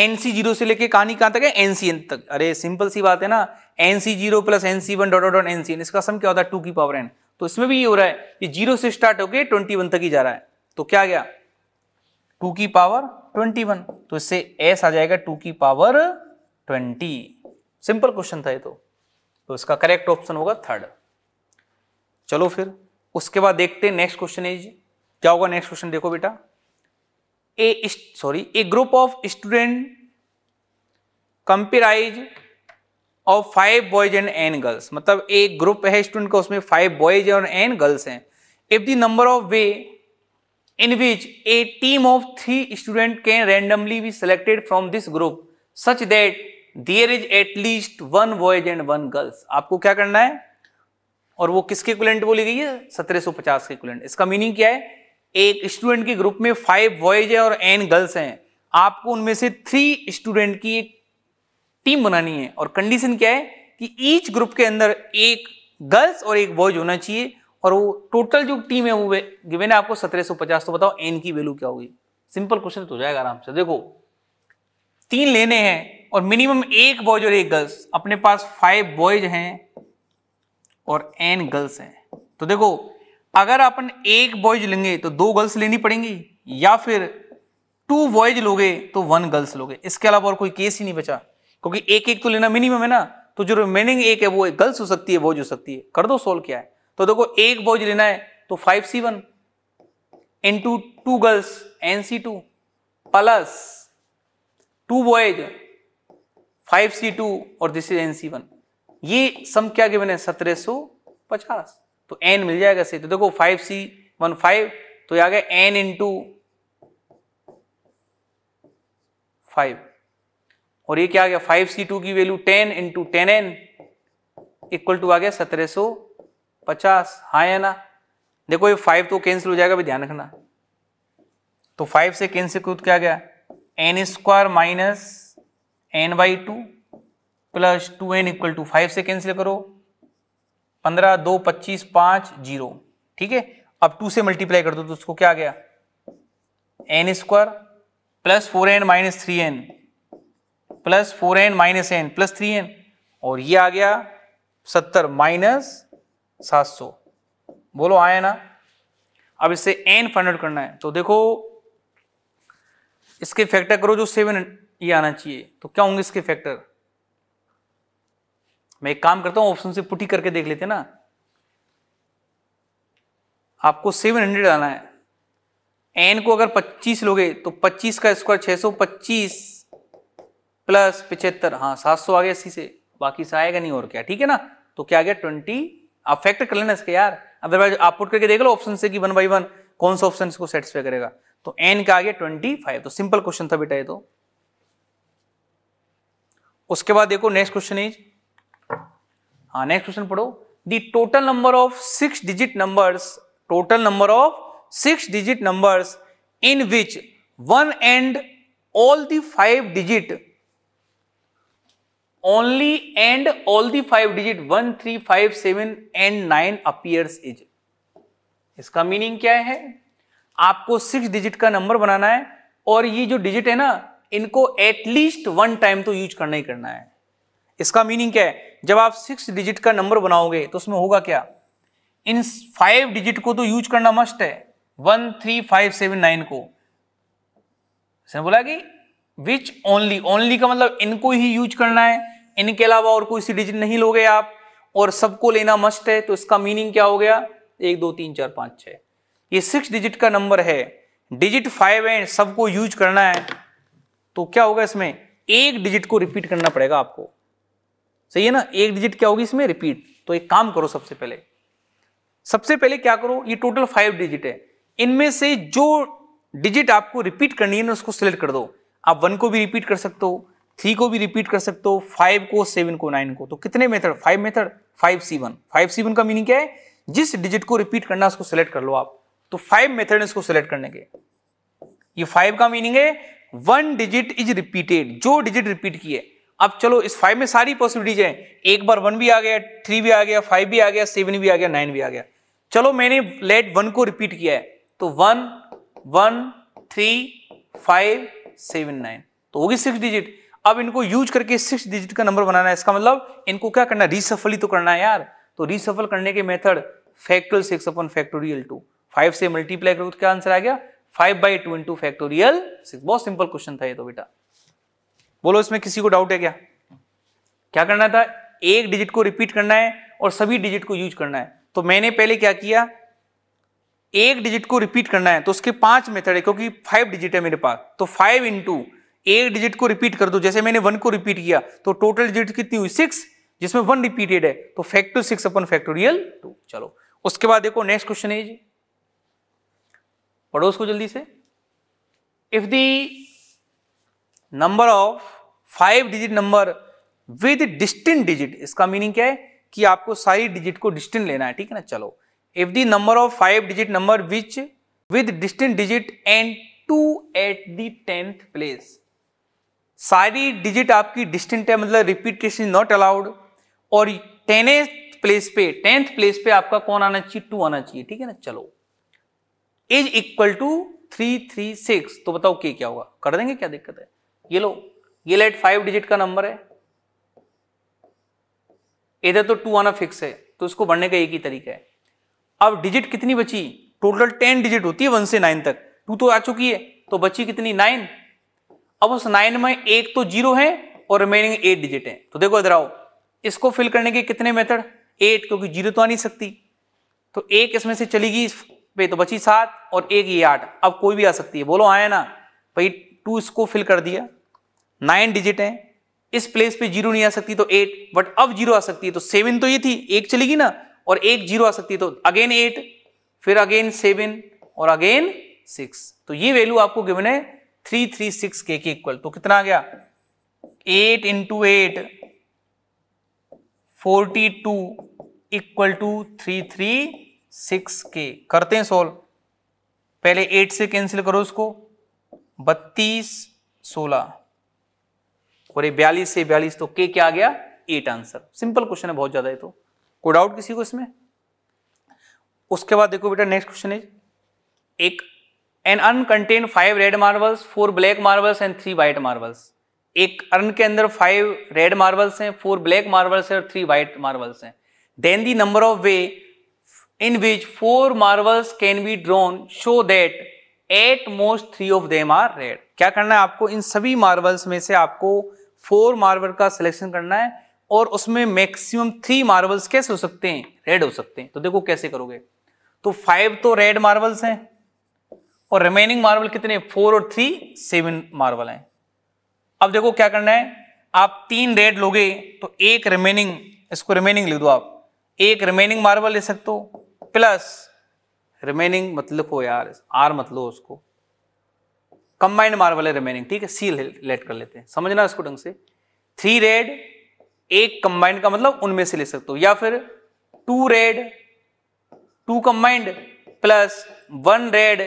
NC0 से लेके कहानी कहाँ तक है NCN तक। अरे सिंपल सी बात है ना, NC0 plus NC1 dot dot NCN, इसका सम क्या होता है 2n। तो इसमें भी ये हो रहा है, ये 0 से स्टार्ट होके 21 तक ही जा रहा है, तो क्या गया 2n। तो इससे s आ जाएगा 2n। सिंपल क्वेश्चन था ये तो इसका करेक्ट ऑप्शन होगा 3rd। चलो फिर उसके बाद देखते हैं नेक्स्ट क्वेश्चन है क्या होगा। नेक्स्ट क्वेश्चन देखो बेटा, a group of student comprise of 5 boys and N girls, मतलब एक ग्रुप है स्टूडेंट का उसमें 5 बॉयज और N गर्ल्स हैं। If the number of way in which a team of 3 student can randomly be selected from this group such that there is at least 1 boys and 1 girls, आपको क्या करना है, और वो किसके इक्विवेलेंट बोली गई है 1750 के इक्विवेलेंट। इसका मीनिंग क्या है, एक स्टूडेंट के ग्रुप में 5 बॉयज है और N गर्ल्स हैं, आपको उनमें से 3 स्टूडेंट की एक टीम बनानी है, और कंडीशन क्या है कि ईच ग्रुप के अंदर एक गर्ल्स और एक बॉयज होना चाहिए, और वो टोटल जो टीम है वो गिवन है आपको 1750। तो बताओ N की वैल्यू क्या होगी। सिंपल क्वेश्चन हो जाएगा आराम से। देखो 3 लेने हैं और मिनिमम 1 बॉयज और 1 गर्ल्स, अपने पास 5 बॉयज हैं और N गर्ल्स हैं। तो देखो अगर अपन 1 बॉयज लेंगे तो 2 गर्ल्स लेनी पड़ेंगी, या फिर 2 बॉयज लोगे तो 1 गर्ल्स लोगे, इसके अलावा और कोई केस ही नहीं बचा, क्योंकि एक एक तो लेना मिनिमम है ना। तो जो रिमेनिंग एक है वो गर्ल्स हो सकती है, बॉयज हो सकती है। कर दो सॉल्व क्या है। तो देखो 1 बॉयज लेना है तो 5C1 into 2 girls NC2 plus 2 boys 5C2 और दिस इज NC1। ये सम क्या गिवन है 1750, तो n मिल जाएगा से। तो देखो 5C15 तो आ गया n इंटू 5, और ये क्या आ गया 5C2 की value 10 into 10n equal to आ गया 1750। हाँ है ना। देखो ये 5 तो कैंसिल हो जाएगा, भी ध्यान रखना, तो 5 से कैंसिल करो तो क्या गया n² minus n/2 plus 2n equal to 5 से कैंसिल करो 15 2 25 5 0। ठीक है, अब 2 से मल्टीप्लाई कर दो तो उसको क्या आ गया n² plus 4n minus 3n plus 4n minus n plus 3n, और ये आ गया 70 माइनस 700। बोलो आया ना। अब इससे n फाइंड आउट करना है, तो देखो इसके फैक्टर करो जो 7 ये आना चाहिए, तो क्या होंगे इसके फैक्टर मैं एक काम करता हूं, ऑप्शन से पुटी करके देख लेते हैं ना। आपको 700 आना है, n को अगर 25 लोगे तो 25 का स्क्वायर 625 प्लस 75, हाँ 700 आ गया 80 से, बाकी से आएगा नहीं और क्या, ठीक है ना। तो क्या आ गया 20, आप फैक्टर कर लेना इसके यार, अदरवाइज आप पुट करके देख लो ऑप्शन से कि 1/1 कौन सा ऑप्शन इसको सेटिस्फाई करेगा। तो n का आ गया 25। तो सिंपल क्वेश्चन था बेटा ये। तो उसके बाद देखो नेक्स्ट क्वेश्चन इज, हाँ नेक्स्ट क्वेश्चन पढ़ो। The total number of 6 digit numbers, total number of 6 digit numbers in which 1 and all the 5 digit, only and all the 5 digit 1, 3, 5, 7 and 9 appears is. इसका मीनिंग क्या है, आपको 6 डिजिट का नंबर बनाना है और ये जो डिजिट है ना इनको एटलीस्ट 1 टाइम तो यूज करना ही करना है। इसका मीनिंग क्या है, जब आप 6 डिजिट का नंबर बनाओगे तो उसमें होगा क्या, इन 5 डिजिट को तो यूज करना मस्ट है, 1, 3, 5, 7, 9 को। इसने बोला कि विच ओनली, ओनली का मतलब इनको ही यूज करना है, इनके अलावा और कोई सी डिजिट नहीं लोगे आप, और सबको लेना मस्ट है। तो इसका मीनिंग क्या हो गया, 1, 2, 3, 4, 5, 6 ये 6 डिजिट का नंबर है, डिजिट 5 है, सबको यूज करना है। तो क्या होगा, इसमें 1 डिजिट को रिपीट करना पड़ेगा आपको, सही है ना। 1 डिजिट क्या होगी इसमें रिपीट। तो एक काम करो, सबसे पहले क्या करो, ये टोटल 5 डिजिट है, इनमें से जो डिजिट आपको रिपीट करनी है ना उसको सिलेक्ट कर दो। आप 1 को भी रिपीट कर सकते हो, 3 को भी रिपीट कर सकते हो, 5 को, 7 को, 9 को। तो कितने मेथड, 5 मेथड, 5C1। 5C1 का मीनिंग क्या है, जिस डिजिट को रिपीट करना उसको सिलेक्ट कर लो आप। तो 5 मेथड इसको सिलेक्ट करने के। ये 5 का मीनिंग है 1 डिजिट इज रिपीटेड, जो डिजिट रिपीट की है। अब चलो इस 5 में सारी पॉसिबिलिटीज हैं, एक बार 1 भी आ गया, 3 भी आ गया, 5 भी आ गया, 7 भी आ गया, 9 भी आ गया। चलो मैंने लेट 1 को रिपीट किया है, तो 1, 1, 3, 5, 7, 9 तो होगी 6 डिजिट। अब इनको यूज करके 6 डिजिट का नंबर बनाना है। इसका मतलब इनको क्या करना है, रीसफल ही तो करना है यार। तो रीसफल करने के मेथड फैक्टोरियल 6 अपॉन फैक्टोरियल 2, 5 से मल्टीप्लाई करो तो क्या आंसर आ गया, 5/2 into फैक्टोरियल 6। बहुत सिंपल क्वेश्चन था ये तो बेटा। बोलो इसमें किसी को डाउट है क्या, क्या करना था, 1 डिजिट को रिपीट करना है और सभी डिजिट को यूज करना है। तो मैंने पहले क्या किया, 1 डिजिट को रिपीट करना है, तो उसके 5 मेथड है, क्योंकि 5 डिजिट है मेरे पास। तो 5 into 1 डिजिट को रिपीट कर दो। जैसे मैंने 1 को रिपीट किया तो टोटल डिजिट कितनी हुई, 6, जिसमें 1 रिपीटेड है। तो फैक्टोरियल 6 अपॉन फैक्टोरियल 2। चलो उसके बाद देखो नेक्स्ट क्वेश्चन इज, पढ़ो उसको जल्दी से। If the number of 5 digit number with distinct digit, इसका मीनिंग क्या है कि आपको सारी डिजिट को डिस्टिंट लेना है, ठीक है ना। चलो if the number of 5 digit number which with distinct digit and 2 at the 10th place, सारी डिजिट आपकी डिस्टिंट है, मतलब रिपीटेशन नॉट अलाउड, और 10th place पे आपका कौन आना चाहिए, 2 आना चाहिए, ठीक है ना। चलो इज इक्वल टू 3, 3, 6, तो बताओ के क्या होगा, कर देंगे, क्या दिक्कत है। ये लो, ये लेट 5 डिजिट का नंबर है, इधर तो 2 आना फिक्स है, तो इसको बढ़ने का एक ही तरीका है। अब डिजिट कितनी बची, टोटल 10 डिजिट होती है 1 से 9 तक, 2 तो आ चुकी है, तो बची कितनी, 9। अब उस 9 में 1 तो 0 है और रिमेनिंग 8 डिजिट है। तो देखो इधर आओ, इसको फिल करने के कितने मेथड, 8, क्योंकि 0 तो आ नहीं सकती, तो 1 इसमें से चलेगी इस पे, तो बची 7 और 1 ये 8। अब कोई भी आ सकती है, बोलो आया ना भाई। 2 इसको फिल कर दिया, 9 डिजिट है, इस प्लेस पे 0 नहीं आ सकती तो 8, बट अब 0 आ सकती है, तो 7 तो ये थी, 1 चलेगी ना, और 1 0 आ सकती है, तो अगेन 8, फिर अगेन 7 और अगेन 6। तो ये वैल्यू आपको गिवन है 3, 3, 6 के इक्वल। तो कितना आ गया, 8 into 8 42 equal to 3, 3, 6 के। करते हैं सोल्व, पहले 8 से कैंसिल करो उसको, 32, 16 और ये 42 से 42, तो के क्या आ गया, 8 आंसर। सिंपल क्वेश्चन है बहुत ज्यादा ये, तो कोई डाउट किसी को इसमें। उसके बाद देखो बेटा नेक्स्ट क्वेश्चन इज, एक an urn contain 5 red marbles, 4 black marbles and 3 white marbles. एक अर्न के अंदर 5 रेड मार्बल्स हैं, 4 ब्लैक मार्बल्स हैं और 3 व्हाइट मार्बल्स हैं। Then the number of way in which 4 marbles can be drawn, show that at most 3 of them are red. क्या करना है आपको, इन सभी मार्बल्स में से आपको 4 मार्बल का सिलेक्शन करना है और उसमें मैक्सिमम 3 मार्बल्स कैसे हो सकते हैं, रेड हो सकते हैं। तो देखो कैसे करोगे, तो 5 तो रेड मार्बल्स हैं और रिमेनिंग मार्बल कितने, 4 और 3, 7 मार्बल हैं। अब देखो क्या करना है, आप 3 रेड लोगे तो एक रिमेनिंग, इसको रिमेनिंग लिख दो, आप एक रिमेनिंग मार्बल ले सकते हो, प्लस रिमेनिंग मत लिखो यार, आर मत लो उसको, कंबाइंड मार्बल है रिमेनिंग, ठीक है, सी लेट कर लेते हैं, समझना इसको ढंग से। 3 रेड एक कंबाइंड का मतलब उनमें से ले सकते हो, या फिर 2 red 2 combined plus 1 red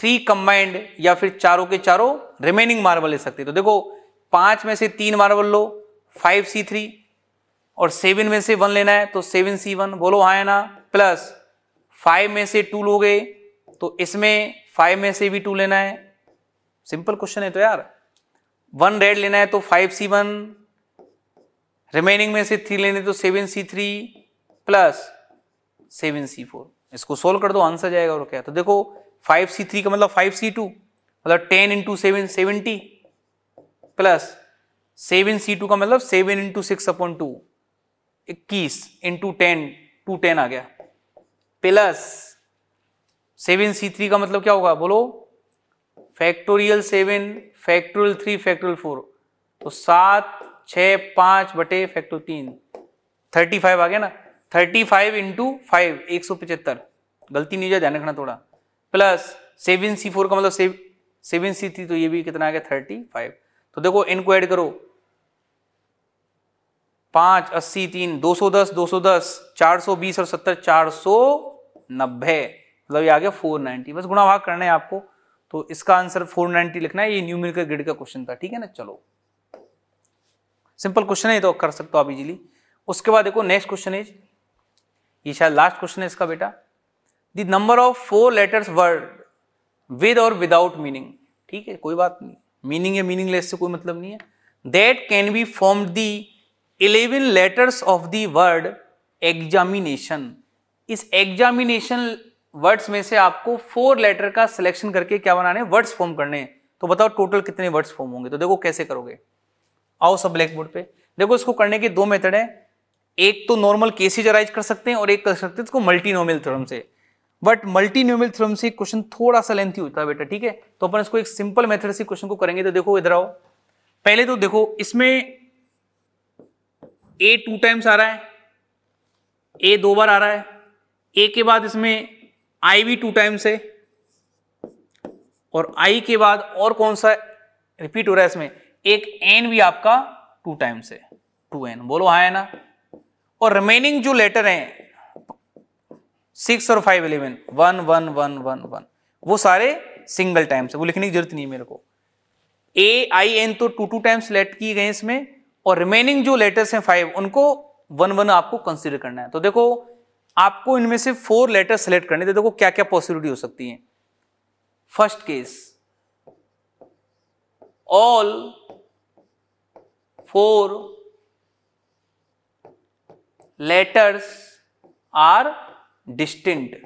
3 combined, या फिर चारों के चारों रिमेनिंग मार्बल ले सकते हो। तो देखो 5 में से 3 मार्बल लो, 5C3, और 7 में से 1 लेना है तो 7C1, बोलो हाँ है ना, प्लस 5 में से 2 लोगे तो इसमें 5 में से भी 2 लेना है, सिंपल क्वेश्चन है तो यार, 1 रेड लेना है तो 5C1, रिमेनिंग में से 3 लेने तो 7C3 प्लस 7C4, इसको सोल्व कर दो, आंसर जाएगा। और क्या, तो देखो 5C3 का मतलब 5C2, मतलब 10 × 7, 70, प्लस 7C2 का मतलब 7 × 6/2, 21 × 10, 210 आ गया, प्लस 7C3 का मतलब क्या होगा, बोलो फैक्टोरियल 7, फैक्टोरियल 3, फैक्टोरियल 4, तो 7, 6, 5 बटे फैक्टोरियल 3, 35 आ गया ना, 35 × 5, 175, गलती नहीं हो जाए, ध्यान रखना थोड़ा, प्लस 7C4 का मतलब 7C3, तो ये भी कितना आ गया, 35। तो देखो इनको ऐड करो, 5, 80, 3, 210, 420 और 70, 490, मतलब ये आ गया 490, बस गुणा भाग करना है आपको, तो इसका आंसर 490 लिखना है। ये न्यूमेरिकल ग्रिड का क्वेश्चन था, ठीक है ना, चलो सिंपल क्वेश्चन है तो कर सकते हो आप इजीली। उसके बाद देखो नेक्स्ट क्वेश्चन है, ये शायद लास्ट क्वेश्चन है इसका बेटा, the number of 4 letters word with और विदाउट मीनिंग, ठीक है, कोई बात नहीं, मीनिंग या मीनिंगलेस से कोई मतलब नहीं है, that can be form the 11 letters of the word examination. इस एग्जामिनेशन वर्ड्स में से आपको 4 लेटर का सिलेक्शन करके क्या बनाने, वर्ड्स फॉर्म करने हैं। तो बताओ टोटल कितने वर्ड्स फॉर्म होंगे, तो देखो कैसे करोगे, आओ सब ब्लैक बोर्ड पे देखो। इसको करने के 2 मेथड हैं, एक तो नॉर्मल केसेज अराइज कर सकते हैं और एक कर सकते हैं इसको मल्टीनोमियल थ्योरम से, बट मल्टीनोमियल थ्योरम से क्वेश्चन थोड़ा सा लेंथी होता है बेटा, ठीक है, तो अपन इसको एक सिंपल मेथड से क्वेश्चन को करेंगे। तो देखो इधर आओ, पहले तो देखो इसमें ए 2 टाइम्स आ रहा है, ए 2 बार आ रहा है, ए के बाद इसमें आई भी 2 टाइम्स है, और आई के बाद और कौन सा रिपीट हो रहा है, इसमें एक एन भी आपका 2 टाइम्स है, 2n, बोलो हाँ है ना। और रिमेनिंग जो लेटर हैं 6 और 5, 11, 1, 1, 1, 1, 1, वो सारे सिंगल टाइम्स है, वो लिखने की जरूरत नहीं है मेरे को। ए आई एन तो 2 टाइम्स लेट किए गए इसमें, और रिमेनिंग जो लेटर्स हैं 5 उनको 1, 1 आपको कंसीडर करना है। तो देखो आपको इनमें से 4 लेटर्स सेलेक्ट करने थे, देखो क्या क्या पॉसिबिलिटी हो सकती है। First case, all 4 letters are distinct,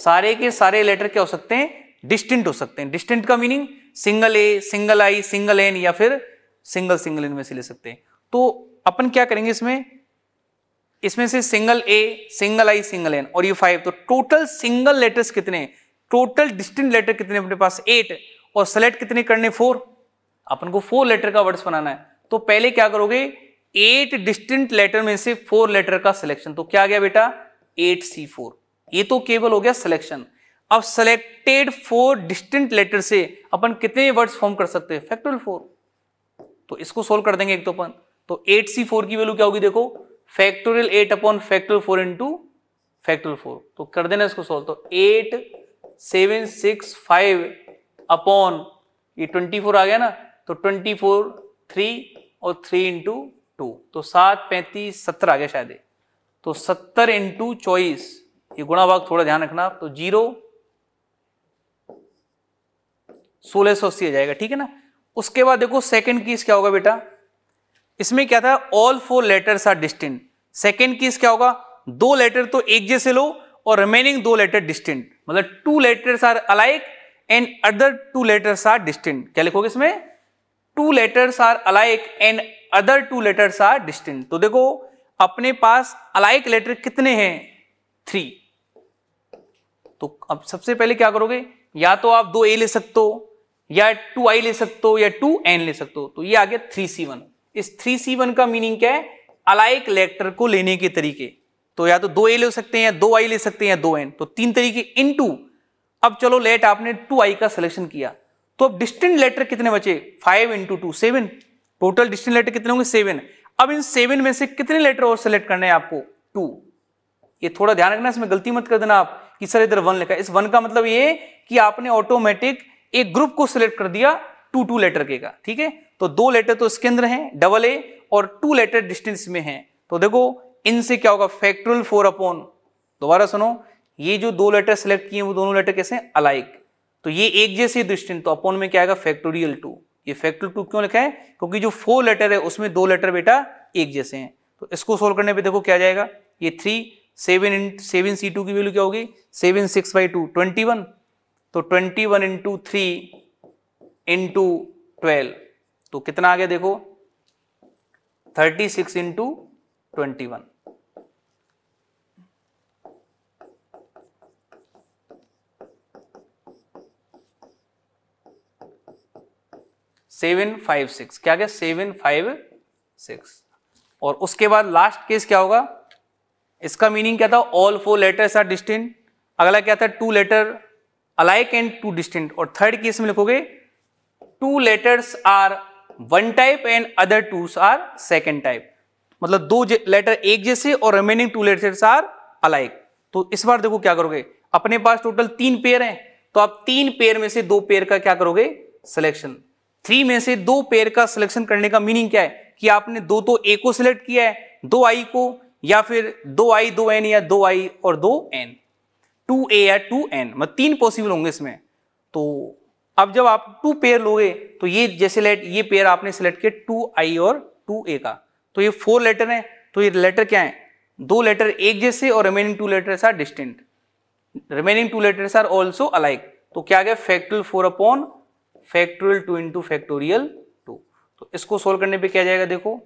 सारे के सारे लेटर क्या हो सकते हैं, डिस्टिंक्ट हो सकते हैं। डिस्टिंक्ट का meaning single A, single I, single N, या फिर सिंगल सिंगल, इनमें से ले सकते हैं। तो अपन क्या करेंगे, इसमें से single A, single I, single N, और ये 5, तो टोटल सिंगल लेटर्स कितने, टोटल डिस्टिंक्ट लेटर कितने अपने पास, 8, और सेलेक्ट कितने करने, 4। अपन को 4 लेटर का वर्ड्स बनाना है, तो पहले क्या करोगे, 8 डिस्टिंक्ट लेटर में से 4 लेटर का सिलेक्शन, तो क्या आ गया बेटा 8C4, ये तो केवल हो गया सिलेक्शन। अब सेलेक्टेड 4 डिस्टिंक्ट लेटर से अपन कितने वर्ड्स फॉर्म कर सकते हैं, फैक्टोरियल 4, तो इसको सोल्व कर देंगे एक तो अपन। तो 8C4 की वैल्यू क्या होगी, देखो फैक्टोरियल 8 अपॉन फैक्टोरियल 4 × फैक्टोरियल 4, तो कर देना इसको सोल्व। तो 8, 7, 6, 5 अपॉन ये 24 आ गया ना, तो 24, 3 और 3 × 2, तो 7, 35, 70 आ गया शायद, तो 70 × 24, ये गुणा भाग थोड़ा ध्यान रखना आप, तो 0, 1680 आ जाएगा, ठीक है ना। उसके बाद देखो सेकंड केस क्या होगा बेटा, इसमें क्या था, all 4 letters are distinct, second case क्या होगा, 2 लेटर तो एक जैसे लो और रिमेनिंग 2 लेटर डिस्टिंक्ट, मतलब 2 letters are alike and other 2 letters are distinct, क्या लिखोगे इसमें, 2 letters are alike and other two letters are distinct. तो देखो अपने पास अलाइक लेटर कितने हैं, 3। तो अब सबसे पहले क्या करोगे, या तो आप 2a ले सकते हो, या 2i ले सकते हो, या 2n ले सकते हो। तो ये आ गया 3c1। इस 3c1 का मीनिंग क्या है, अलाइक लेटर को लेने के तरीके। तो या तो 2a ले सकते हैं, या 2i ले सकते हैं, या 2n, तो 3 तरीके इनटू। अब चलो लेट आपने 2i का सिलेक्शन किया, तो अब डिस्टिंक्ट लेटर कितने बचे, 5 × 2 7। टोटल डिस्टिंक्ट लेटर कितने होंगे, 7। अब इन 7 में से कितने लेटर और सेलेक्ट करने हैं आपको, 2। ये थोड़ा ध्यान रखना, इसमें गलती मत कर देना आप कि सर इधर 1 लिखा है। इस 1 का मतलब ये कि आपने ऑटोमेटिक एक ग्रुप को सिलेक्ट कर दिया 2 लेटर के का, ठीक है। तो 2 लेटर तो इसके अंदर हैं, AA, और 2 लेटर डिस्टेंस में हैं। तो देखो इनसे क्या होगा, फैक्टोरियल 4/, दोबारा सुनो, ये जो 2 लेटर सेलेक्ट किए वो दोनों लेटर कैसे हैं, अलाइक। तो ये एक जैसे डिस्टेंस, तो अपॉन में क्या आएगा, फैक्टोरियल 2। ये फैक्टोरियल 2 क्यों लिखा है, क्योंकि जो 4 लेटर है उसमें 2 लेटर बेटा एक जैसे हैं। तो इसको सोल्व करने पे देखो क्या जाएगा, ये 3 7 × 7 c2 की वैल्यू क्या होगी, 7 × 6/2 21। तो 21 × 3 × 12, तो कितना आ गया देखो, 36 × 21। क्या गया, 756। और उसके बाद लास्ट केस क्या होगा, इसका मीनिंग क्या था, ऑल 4 लेटर्स आर डिस्टिंक्ट। अगला क्या था, 2 लेटर अलाइक एंड 2 डिस्टिंक्ट। और थर्ड केस में लिखोगे, 2 letters are 1 type and other 2 are 2nd type. मतलब 2 लेटर एक जैसे और रिमेनिंग 2 लेटर्स आर अलाइक। तो इस बार देखो क्या करोगे, अपने पास टोटल 3 पेयर हैं, तो आप 3 पेयर में से 2 पेयर का क्या करोगे, सिलेक्शन। 3 में से 2 पेयर का सिलेक्शन करने का मीनिंग क्या है, कि आपने 2 तो a को सिलेक्ट किया है, 2i को, या फिर 2i 2n, या 2i और 2n, 2a या 2n, मतलब 3 पॉसिबल होंगे इसमें। तो अब जब आप 2 पेयर लोगे, तो ये जैसे ये पेयर आपने सिलेक्ट किया 2i और 2a का, तो ये 4 लेटर है। तो ये लेटर क्या है, 2 लेटर एक जैसे और remaining 2 letters are distinct, remaining 2 letters are also alike. तो क्या गया, फैक्टोरियल 4/(फैक्टोरियल 2 × फैक्टोरियल 2। तो इसको सोल्व करने पे क्या जाएगा, देखो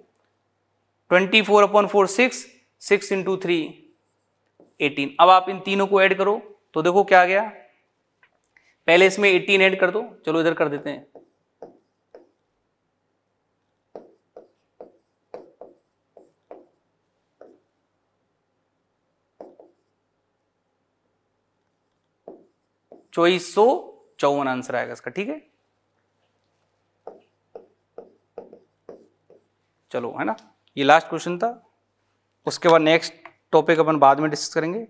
24/4 6 × 3 18। अब आप इन तीनों को ऐड करो, तो देखो क्या आ गया, पहले इसमें 18 ऐड कर दो, चलो इधर कर देते हैं, चौबीस सौ 54 आंसर आएगा इसका, ठीक है। चलो है ना, ये लास्ट क्वेश्चन था, उसके बाद नेक्स्ट टॉपिक अपन बाद में डिस्कस करेंगे।